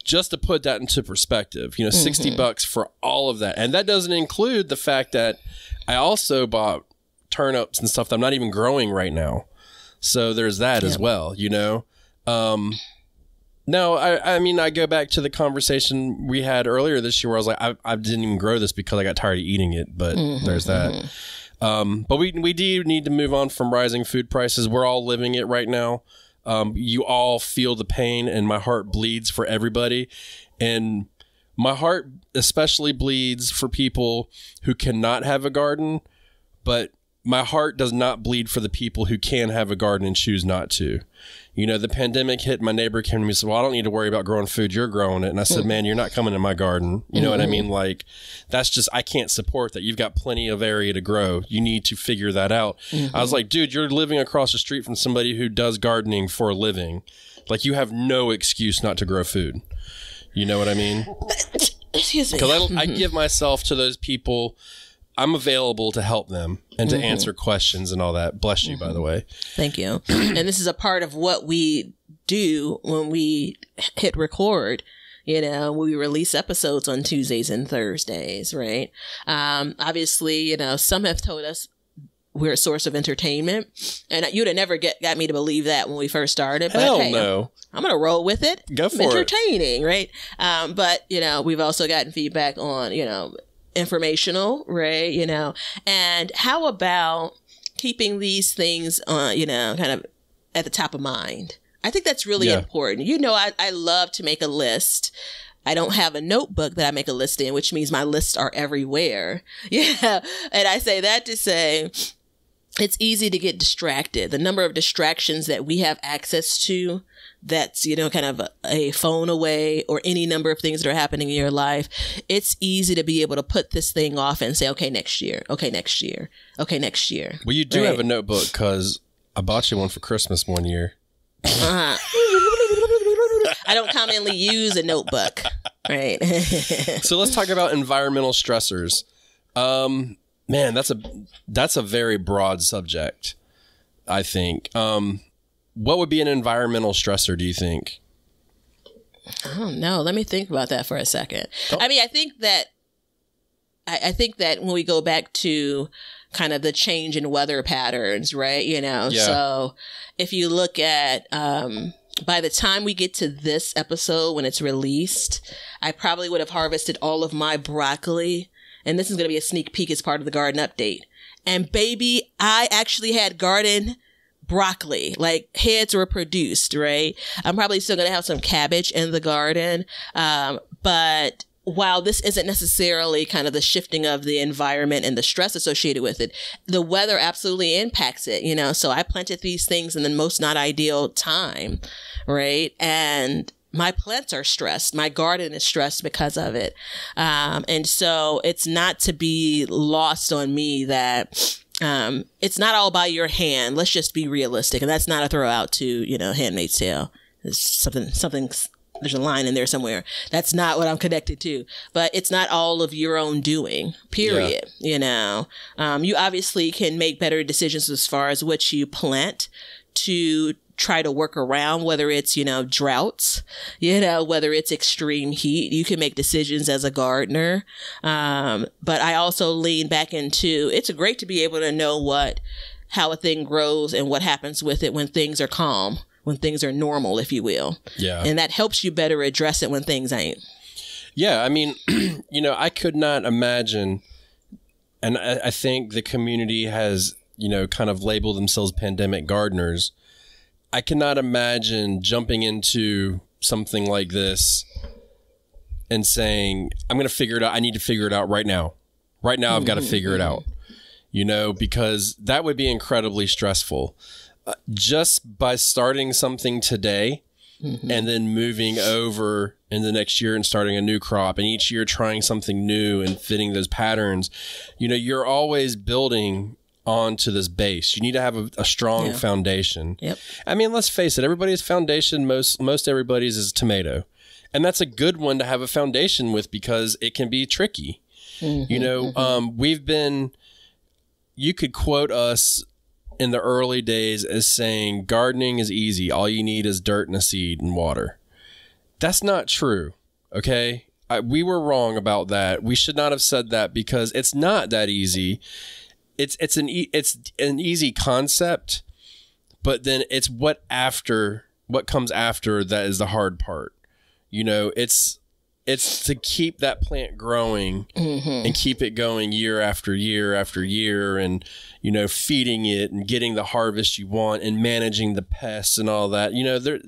just to put that into perspective, you know, $60 for all of that, and that doesn't include the fact that I also bought turnips and stuff that I'm not even growing right now. So there's that as well, you know. No, I mean, I go back to the conversation we had earlier this year where I was like, I didn't even grow this because I got tired of eating it, but there's that. But we do need to move on from rising food prices. We're all living it right now. You all feel the pain, and my heart bleeds for everybody. And my heart especially bleeds for people who cannot have a garden, but my heart does not bleed for the people who can have a garden and choose not to. You know, the pandemic hit. My neighbor came to me and said, well, I don't need to worry about growing food. You're growing it. And I said, man, you're not coming in my garden. You know what I mean? Like, that's just, I can't support that. You've got plenty of area to grow. You need to figure that out. I was like, dude, you're living across the street from somebody who does gardening for a living. Like, you have no excuse not to grow food. You know what I mean? Excuse me. Because I give myself to those people. I'm available to help them and to answer questions and all that. Bless you, by the way. Thank you. And this is a part of what we do when we hit record. You know, we release episodes on Tuesdays and Thursdays, right? Obviously, you know, some have told us we're a source of entertainment, and you'd have never got me to believe that when we first started. But hell hey, no. I'm going to roll with it. Go for entertaining, it. Entertaining, right? But, you know, we've also gotten feedback on, you know, informational, right? You know, and how about keeping these things, you know, kind of at the top of mind? I think that's really important. You know, I love to make a list. I don't have a notebook that I make a list in, which means my lists are everywhere. Yeah. And I say that to say, it's easy to get distracted. The number of distractions that we have access to, that's, you know, kind of a phone away or any number of things that are happening in your life. It's easy to be able to put this thing off and say, okay, next year. Okay, next year. Okay, next year. Well, you do have a notebook because I bought you one for Christmas one year. I don't commonly use a notebook. Right. So let's talk about environmental stressors. Man, that's a very broad subject, I think. What would be an environmental stressor, do you think? I don't know. Let me think about that for a second. Oh. I mean, I think that when we go back to kind of the change in weather patterns, right? You know, so if you look at by the time we get to this episode when it's released, I probably would have harvested all of my broccoli. And this is going to be a sneak peek as part of the garden update. And baby, I actually had garden broccoli, like heads were produced, right? I'm probably still going to have some cabbage in the garden. But while this isn't necessarily kind of the shifting of the environment and the stress associated with it, the weather absolutely impacts it, you know? So I planted these things in the most not ideal time, right? And my plants are stressed. My garden is stressed because of it. And so it's not to be lost on me that it's not all by your hand. Let's just be realistic. And that's not a throw out to, you know, Handmaid's Tale. There's something, there's a line in there somewhere. That's not what I'm connected to. But it's not all of your own doing, period. Yeah. You know, you obviously can make better decisions as far as what you plant to try to work around, whether it's, you know, droughts, you know, whether it's extreme heat. You can make decisions as a gardener. But I also lean back into, it's great to be able to know how a thing grows and what happens with it when things are calm, when things are normal, if you will. Yeah. And that helps you better address it when things ain't. Yeah. I mean, you know, I could not imagine, and I think the community has, you know, kind of labeled themselves pandemic gardeners. I cannot imagine jumping into something like this and saying, I'm going to figure it out. I need to figure it out right now. Right now, I've got to figure it out, you know, because that would be incredibly stressful. Just by starting something today and then moving over in the next year and starting a new crop and each year trying something new and fitting those patterns, you know, you're always building onto this base. You need to have a strong foundation. Yep. I mean, let's face it, everybody's foundation, most everybody's is tomato. And that's a good one to have a foundation with because it can be tricky. You know, you could quote us in the early days as saying gardening is easy. All you need is dirt and a seed and water. That's not true. Okay. We were wrong about that. We should not have said that because it's not that easy. It's an easy concept, but then it's what comes after that is the hard part. You know, it's to keep that plant growing and keep it going year after year after year, and, you know, feeding it and getting the harvest you want and managing the pests and all that. You know, there's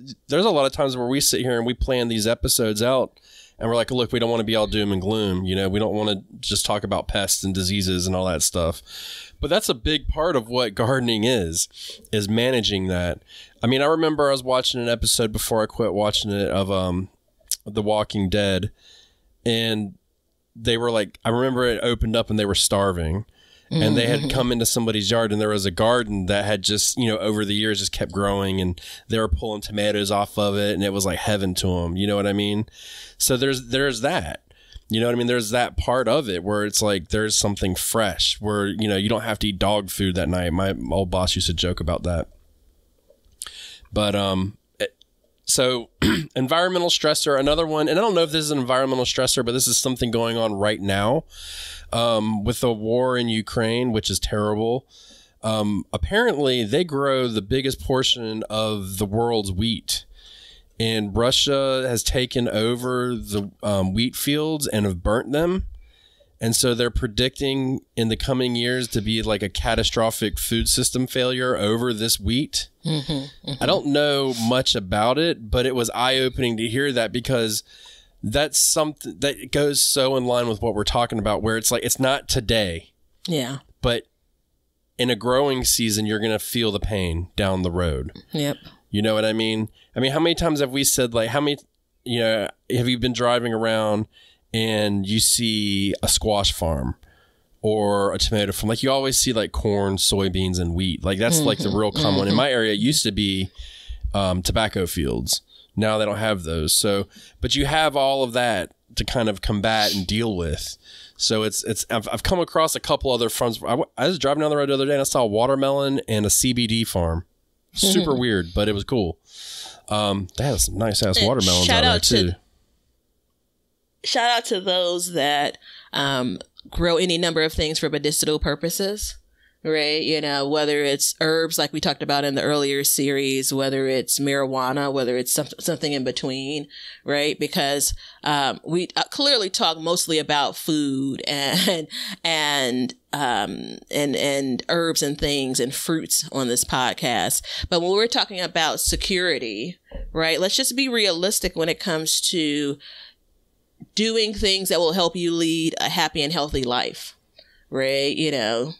a lot of times where we sit here and we plan these episodes out and we're like, look, we don't want to be all doom and gloom. You know, we don't want to just talk about pests and diseases and all that stuff. But that's a big part of what gardening is managing that. I mean, I remember I was watching an episode before I quit watching it of The Walking Dead, and they were like, I remember it opened up and they were starving, and they had come into somebody's yard and there was a garden that had just, you know, over the years just kept growing, and they were pulling tomatoes off of it, and it was like heaven to them. You know what I mean? So there's that, you know what I mean? There's that part of it where it's like, there's something fresh where, you know, you don't have to eat dog food that night. My old boss used to joke about that, but, so environmental stressor, another one. And I don't know if this is an environmental stressor, but this is something going on right now with the war in Ukraine, which is terrible. Apparently, they grow the biggest portion of the world's wheat. And Russia has taken over the wheat fields and have burnt them. And so they're predicting in the coming years to be like a catastrophic food system failure over this wheat. I don't know much about it, but it was eye-opening to hear that, because that's something that goes so in line with what we're talking about, where it's like, it's not today. Yeah. But in a growing season, you're going to feel the pain down the road. Yep. You know what I mean? I mean, how many times have we said, like, how many, you know, have you been driving around and you see a squash farm or a tomato farm? Like, you always see like corn, soybeans, and wheat. Like, that's like the real common one. In my area, it used to be tobacco fields. Now they don't have those. So, but you have all of that to kind of combat and deal with. So I've come across a couple other farms. I was driving down the road the other day and I saw a watermelon and a CBD farm. Super weird, but it was cool. They had some nice ass watermelons out there too. Shout out to those that grow any number of things for medicinal purposes, right? You know, whether it's herbs like we talked about in the earlier series, whether it's marijuana, whether it's something in between, right? Because we clearly talk mostly about food and herbs and things and fruits on this podcast. But when we're talking about security, right? Let's just be realistic when it comes to doing things that will help you lead a happy and healthy life, right? You know,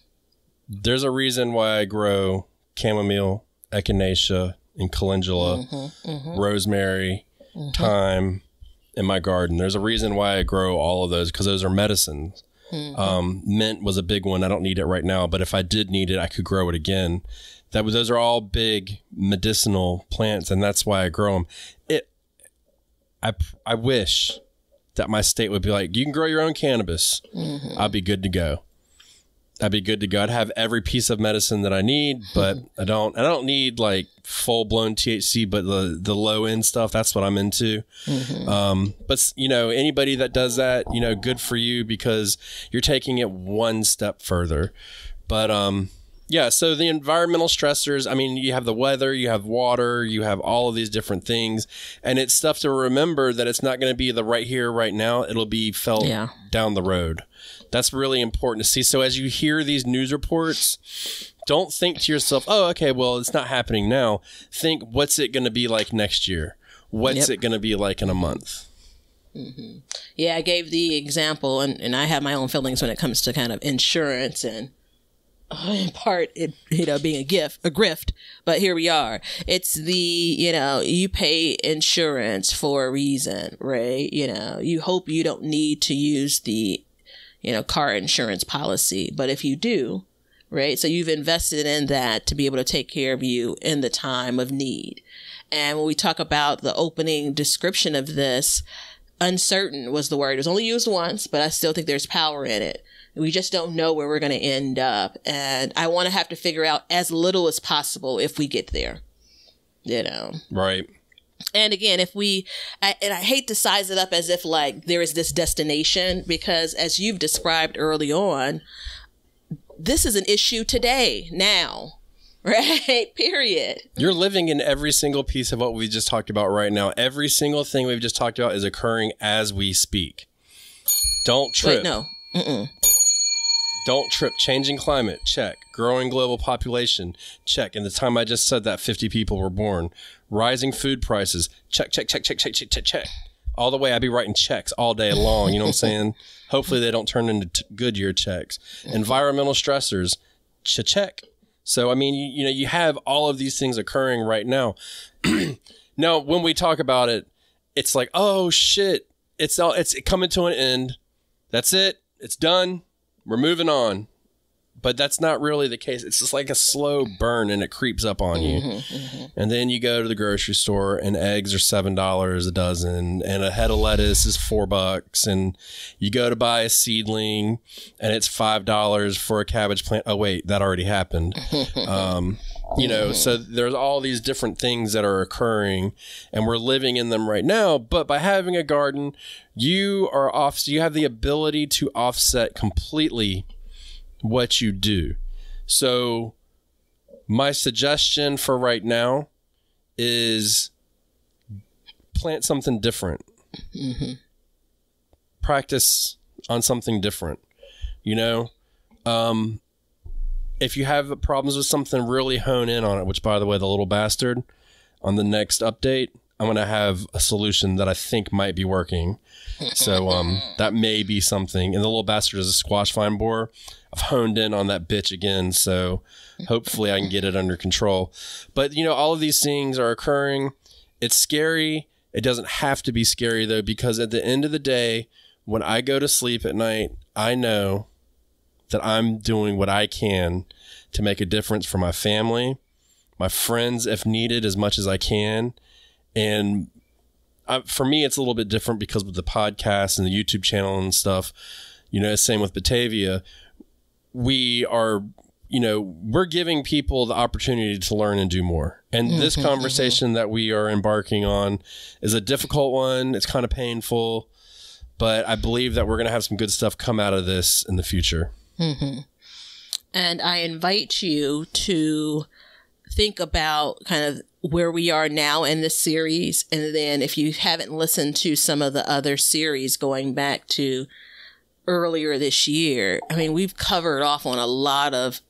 there's a reason why I grow chamomile, echinacea, and calendula, rosemary, thyme in my garden. There's a reason why I grow all of those, because those are medicines. Mint was a big one. I don't need it right now, but if I did need it, I could grow it again. Those are all big medicinal plants, and that's why I grow them. I wish that my state would be like, you can grow your own cannabis. I'd be good to go. I'd have every piece of medicine that I need, but I don't need like full blown THC, but the low end stuff, that's what I'm into. But you know, anybody that does that, you know, good for you, because you're taking it one step further. But, yeah, so the environmental stressors, I mean, you have the weather, you have water, you have all of these different things. And it's stuff to remember that it's not going to be the right here, right now. It'll be felt down the road. That's really important to see. So as you hear these news reports, don't think to yourself, oh, okay, well, it's not happening now. Think, what's it going to be like next year? What's it going to be like in a month? Yeah, I gave the example, and I have my own feelings when it comes to kind of insurance and in part, it, you know, being a grift, but here we are. It's the, you know, you pay insurance for a reason, right? You know, you hope you don't need to use the, you know, car insurance policy, but if you do, right? So you've invested in that to be able to take care of you in the time of need. And when we talk about the opening description of this, uncertain was the word. It was only used once, but I still think there's power in it. We just don't know where we're going to end up. And I want to have to figure out as little as possible if we get there, you know? Right. And again, if we, I hate to size it up as if like there is this destination, because as you've described early on, this is an issue today, now, right? Period. You're living in every single piece of what we just talked about right now. Every single thing we've just talked about is occurring as we speak. Don't trip. Wait, no. Mm-mm. Don't trip. Changing climate, check. Growing global population, check. In the time I just said that, 50 people were born. Rising food prices, check, check, check, check, check, check, check, check. All the way, I'd be writing checks all day long. You know what I'm saying? Hopefully, they don't turn into Goodyear checks. Environmental stressors, check. So, I mean, you know, you have all of these things occurring right now. Now, when we talk about it, it's like, oh, shit. It's coming to an end. That's it. It's done. We're moving on. But that's not really the case. It's just like a slow burn and it creeps up on you. Mm-hmm, mm-hmm. And then you go to the grocery store and eggs are $7 a dozen and a head of lettuce is $4. And you go to buy a seedling and it's $5 for a cabbage plant. Oh, wait, that already happened. You know, so there's all these different things that are occurring and we're living in them right now. But by having a garden, you have the ability to offset completely what you do. So my suggestion for right now is plant something different. Mm-hmm. Practice on something different. You know, if you have problems with something, really hone in on it, which, by the way, the little bastard on the next update, I'm going to have a solution that I think might be working. So that may be something. And the little bastard is a squash vine borer. I've honed in on that bitch again. So hopefully I can get it under control. But, you know, all of these things are occurring. It's scary. It doesn't have to be scary, though, because at the end of the day, when I go to sleep at night, I know that I'm doing what I can to make a difference for my family, my friends, if needed, as much as I can. And for me, it's a little bit different because with the podcast and the YouTube channel and stuff, you know, same with Batavia, we are, you know, we're giving people the opportunity to learn and do more. And this conversation that we are embarking on is a difficult one. It's kind of painful, but I believe that we're going to have some good stuff come out of this in the future. Mm-hmm. And I invite you to think about kind of where we are now in this series. And then if you haven't listened to some of the other series going back to earlier this year, I mean, we've covered off on a lot of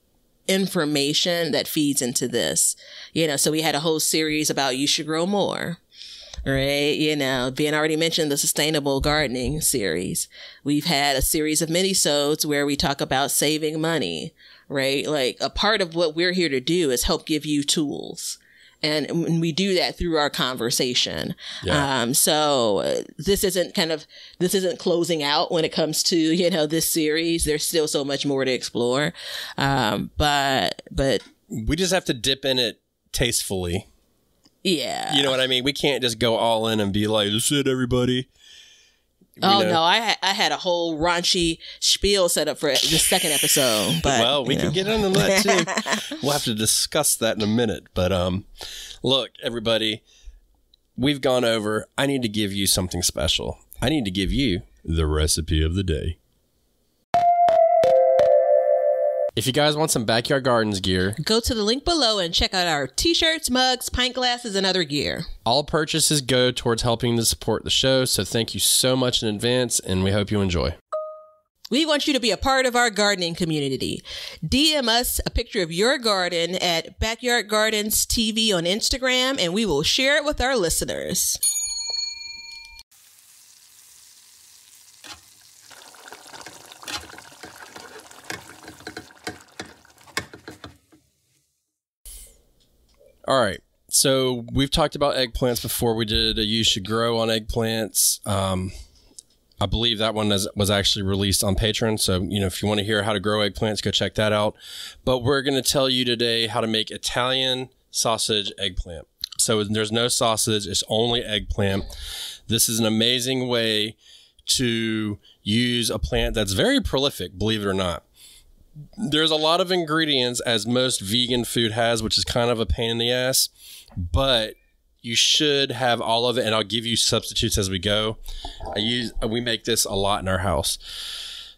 information that feeds into this, you know, so we had a whole series about You Should Grow More, right? You know, Ben already mentioned the sustainable gardening series. We've had a series of mini-sodes where we talk about saving money, right? Like a part of what we're here to do is help give you tools. And we do that through our conversation. Yeah. So this isn't closing out when it comes to, you know, this series. There's still so much more to explore. But we just have to dip in it tastefully. Yeah. You know what I mean? We can't just go all in and be like, "That's it, everybody." No, I had a whole raunchy spiel set up for the second episode. But, well, we can get into that too. We'll have to discuss that in a minute. But look, everybody, we've gone over. I need to give you something special. I need to give you the recipe of the day. If you guys want some Backyard Gardens gear, go to the link below and check out our t-shirts, mugs, pint glasses, and other gear. All purchases go towards helping to support the show, so thank you so much in advance, and we hope you enjoy. We want you to be a part of our gardening community. DM us a picture of your garden at Backyard Gardens TV on Instagram, and we will share it with our listeners. All right, so we've talked about eggplants before. We did a You Should Grow on eggplants. I believe that one was actually released on Patreon. So, you know, if you want to hear how to grow eggplants, go check that out. But we're going to tell you today how to make Italian sausage eggplant. So there's no sausage. It's only eggplant. This is an amazing way to use a plant that's very prolific, believe it or not. There's a lot of ingredients, as most vegan food has, which is kind of a pain in the ass, but you should have all of it, and I'll give you substitutes as we go. We make this a lot in our house.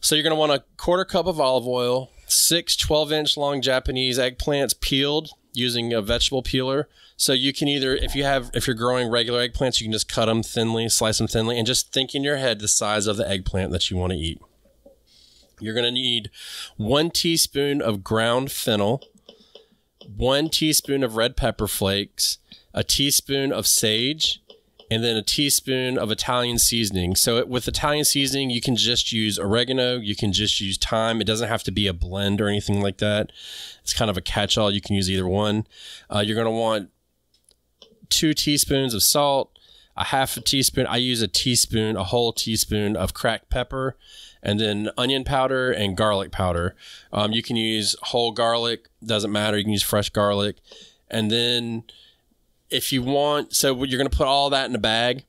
So you're going to want a 1/4 cup of olive oil, 6 12-inch long Japanese eggplants peeled using a vegetable peeler. So you can either, if you're growing regular eggplants, you can just cut them thinly, slice them thinly, and just think in your head the size of the eggplant that you want to eat. You're going to need 1 teaspoon of ground fennel, 1 teaspoon of red pepper flakes, 1 teaspoon of sage, and then 1 teaspoon of Italian seasoning. So with Italian seasoning, you can just use oregano. You can just use thyme. It doesn't have to be a blend or anything like that. It's kind of a catch-all. You can use either one. You're going to want 2 teaspoons of salt, 1/2 teaspoon. I use a whole teaspoon of cracked pepper, and then onion powder and garlic powder. You can use whole garlic. Doesn't matter. You can use fresh garlic. And then if you want, so you're going to put all that in a bag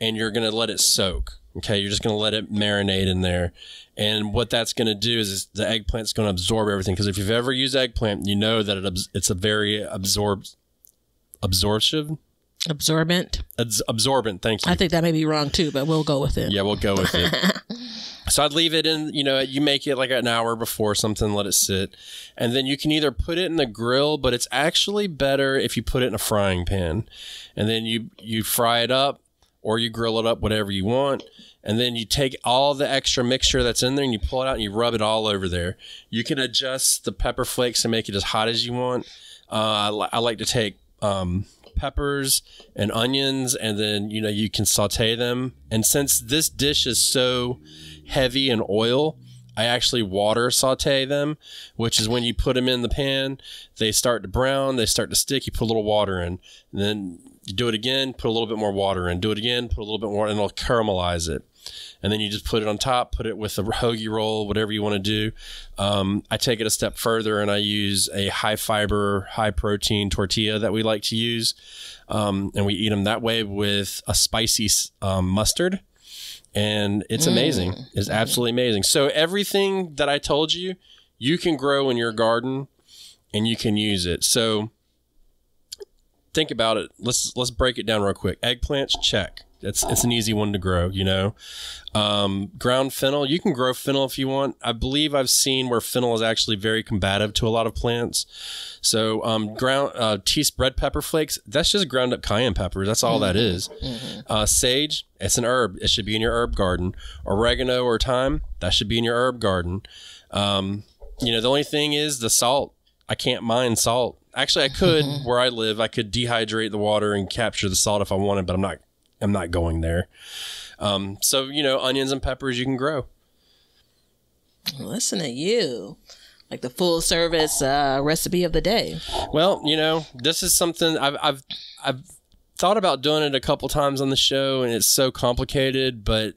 and you're going to let it soak. Okay. You're just going to let it marinate in there. And what that's going to do is the eggplant's going to absorb everything. Because if you've ever used eggplant, you know that it's a very absorbent. Thank you. I think that may be wrong too, but we'll go with it. Yeah, we'll go with it. So I'd leave it in, you know, you make it like an hour before something, let it sit. And then you can either put it in the grill, but it's actually better if you put it in a frying pan. And then you fry it up or you grill it up, whatever you want. And then you take all the extra mixture that's in there and you pull it out and you rub it all over there. You can adjust the pepper flakes to make it as hot as you want. I like to take peppers and onions, and then, you know, you can saute them. And since this dish is so heavy in oil, I actually water saute them, which is when you put them in the pan, they start to brown, they start to stick, you put a little water in, and then you do it again, put a little bit more water in, do it again, put a little bit more, and it'll caramelize it. And then you just put it on top, put it with a hoagie roll, whatever you want to do. I take it a step further and I use a high fiber, high protein tortilla that we like to use. And we eat them that way with a spicy mustard. And it's amazing. It's absolutely amazing. So everything that I told you, you can grow in your garden and you can use it. So think about it. Let's break it down real quick. Eggplants, check. It's an easy one to grow, you know. Ground fennel, you can grow fennel if you want. I believe I've seen where fennel is actually very combative to a lot of plants. So red pepper flakes, that's just ground up cayenne peppers. That's all that is. Sage, it's an herb. It should be in your herb garden. Oregano or thyme, that should be in your herb garden. You know, the only thing is the salt. I can't mine salt. Actually, I could where I live. I could dehydrate the water and capture the salt if I wanted, but I'm not going there. So, you know, onions and peppers you can grow. Listen to you. Like the full service recipe of the day. Well, you know, this is something I've thought about doing it a couple times on the show, and it's so complicated, but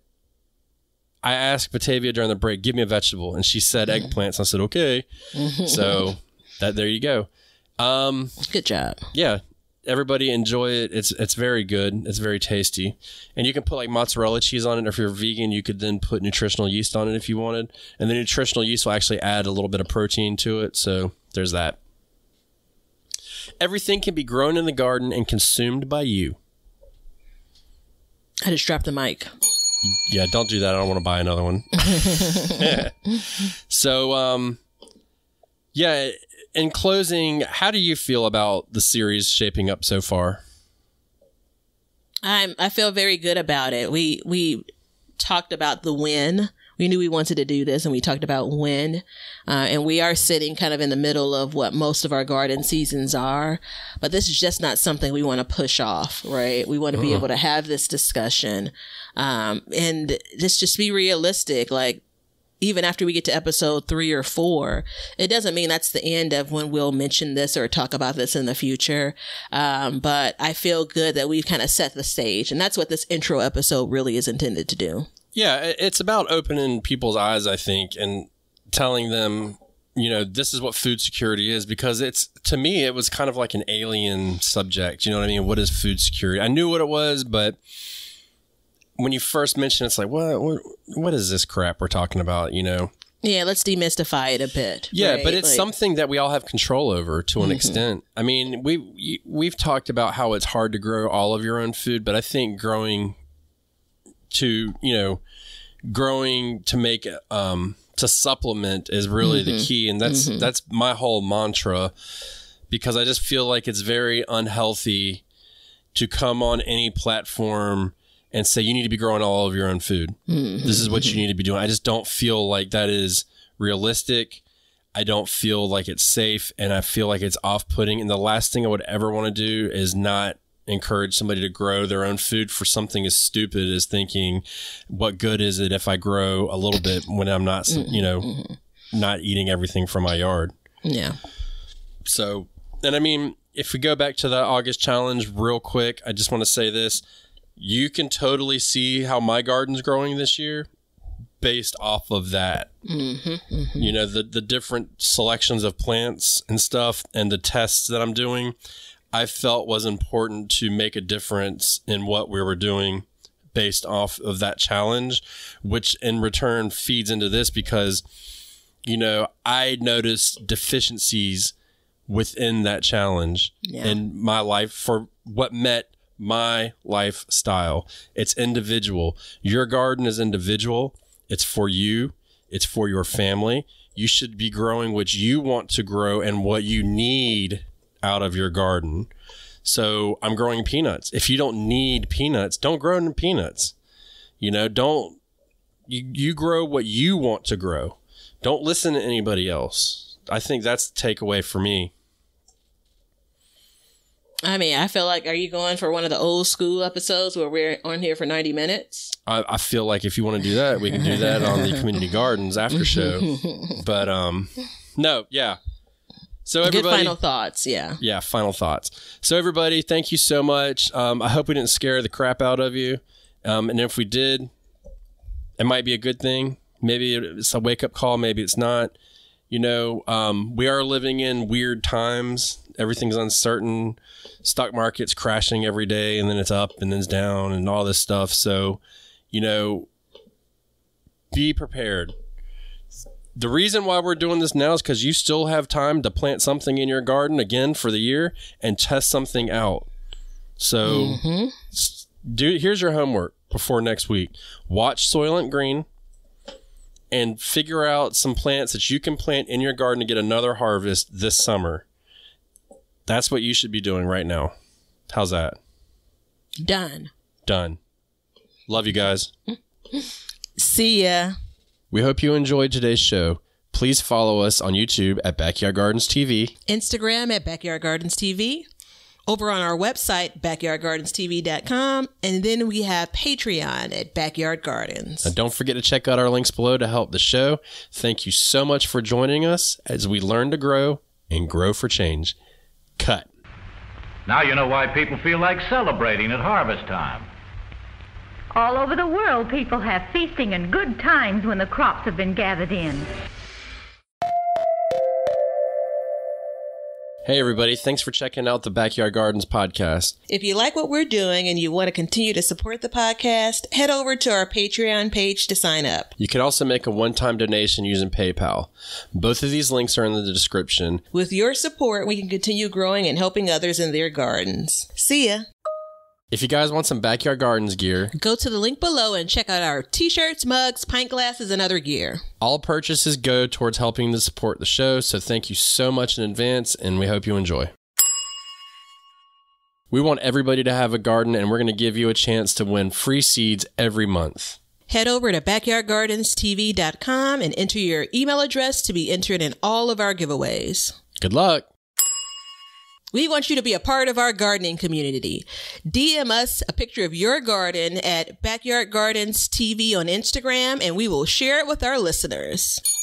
I asked Batavia during the break, give me a vegetable, and she said eggplants. I said, okay. So there you go. Good job. Yeah. Everybody enjoy it. It's very good. It's very tasty. And you can put like mozzarella cheese on it. If you're vegan, you could then put nutritional yeast on it if you wanted. And the nutritional yeast will actually add a little bit of protein to it. So there's that. Everything can be grown in the garden and consumed by you. I just dropped the mic. Yeah, don't do that. I don't want to buy another one. So, yeah. In closing, how do you feel about the series shaping up so far? I feel very good about it. We talked about the when. We knew we wanted to do this, and we talked about when. And we are sitting kind of in the middle of what most of our garden seasons are. But this is just not something we want to push off, right? We want to be able to have this discussion. And just be realistic, like, even after we get to episode 3 or 4, it doesn't mean that's the end of when we'll mention this or talk about this in the future. But I feel good that we've kind of set the stage, and that's what this intro episode really is intended to do. Yeah, it's about opening people's eyes, I think, and telling them, you know, this is what food security is, because it's, to me, it was kind of like an alien subject. You know what I mean? What is food security? I knew what it was, but when you first mentioned it, it's like, what is this crap we're talking about, you know? Yeah, let's demystify it a bit. Yeah, right? But it's like something that we all have control over to an extent. I mean, we've talked about how it's hard to grow all of your own food, but I think growing to make to supplement is really the key, and that's my whole mantra, because I just feel like it's very unhealthy to come on any platform and say, you need to be growing all of your own food. This is what you need to be doing. I just don't feel like that is realistic. I don't feel like it's safe, and I feel like it's off-putting. And the last thing I would ever want to do is not encourage somebody to grow their own food for something as stupid as thinking, what good is it if I grow a little bit when I'm not, not eating everything from my yard? Yeah. So, and I mean, if we go back to the August challenge real quick, I just want to say this. You can totally see how my garden's growing this year based off of that. You know, the different selections of plants and stuff and the tests that I'm doing, I felt was important to make a difference in what we were doing based off of that challenge, which in return feeds into this because, you know, I noticed deficiencies within that challenge in my life for what met my lifestyle. It's individual. Your garden is individual. It's for you. It's for your family. You should be growing what you want to grow and what you need out of your garden. So I'm growing peanuts. If you don't need peanuts, don't grow any peanuts. You know, don't you grow what you want to grow. Don't listen to anybody else. I think that's the takeaway for me. I mean, I feel like, are you going for one of the old school episodes where we're on here for 90 minutes? I feel like if you want to do that, we can do that on the Community Gardens after show. But no, yeah. So everybody, good final thoughts, yeah. Yeah, final thoughts. So everybody, thank you so much. I hope we didn't scare the crap out of you. And if we did, it might be a good thing. Maybe it's a wake-up call. Maybe it's not. You know, we are living in weird times. Everything's uncertain. Stock market's crashing every day, and then it's up, and then it's down, and all this stuff. So, you know, be prepared. The reason why we're doing this now is because you still have time to plant something in your garden again for the year and test something out. So here's your homework before next week. Watch Soylent Green and figure out some plants that you can plant in your garden to get another harvest this summer. That's what you should be doing right now. How's that? Done. Done. Love you guys. See ya. We hope you enjoyed today's show. Please follow us on YouTube at Backyard Gardens TV. Instagram at Backyard Gardens TV. Over on our website, backyardgardenstv.com. And then we have Patreon at Backyard Gardens. And don't forget to check out our links below to help the show. Thank you so much for joining us as we learn to grow and grow for change. Cut. Now you know why people feel like celebrating at harvest time. All over the world, people have feasting and good times when the crops have been gathered in. Hey, everybody. Thanks for checking out the Backyard Gardens podcast. If you like what we're doing and you want to continue to support the podcast, head over to our Patreon page to sign up. You can also make a one-time donation using PayPal. Both of these links are in the description. With your support, we can continue growing and helping others in their gardens. See ya. If you guys want some Backyard Gardens gear, go to the link below and check out our t-shirts, mugs, pint glasses, and other gear. All purchases go towards helping to support the show, so thank you so much in advance, and we hope you enjoy. We want everybody to have a garden, and we're going to give you a chance to win free seeds every month. Head over to backyardgardenstv.com and enter your email address to be entered in all of our giveaways. Good luck. We want you to be a part of our gardening community. DM us a picture of your garden at Backyard Gardens TV on Instagram, and we will share it with our listeners.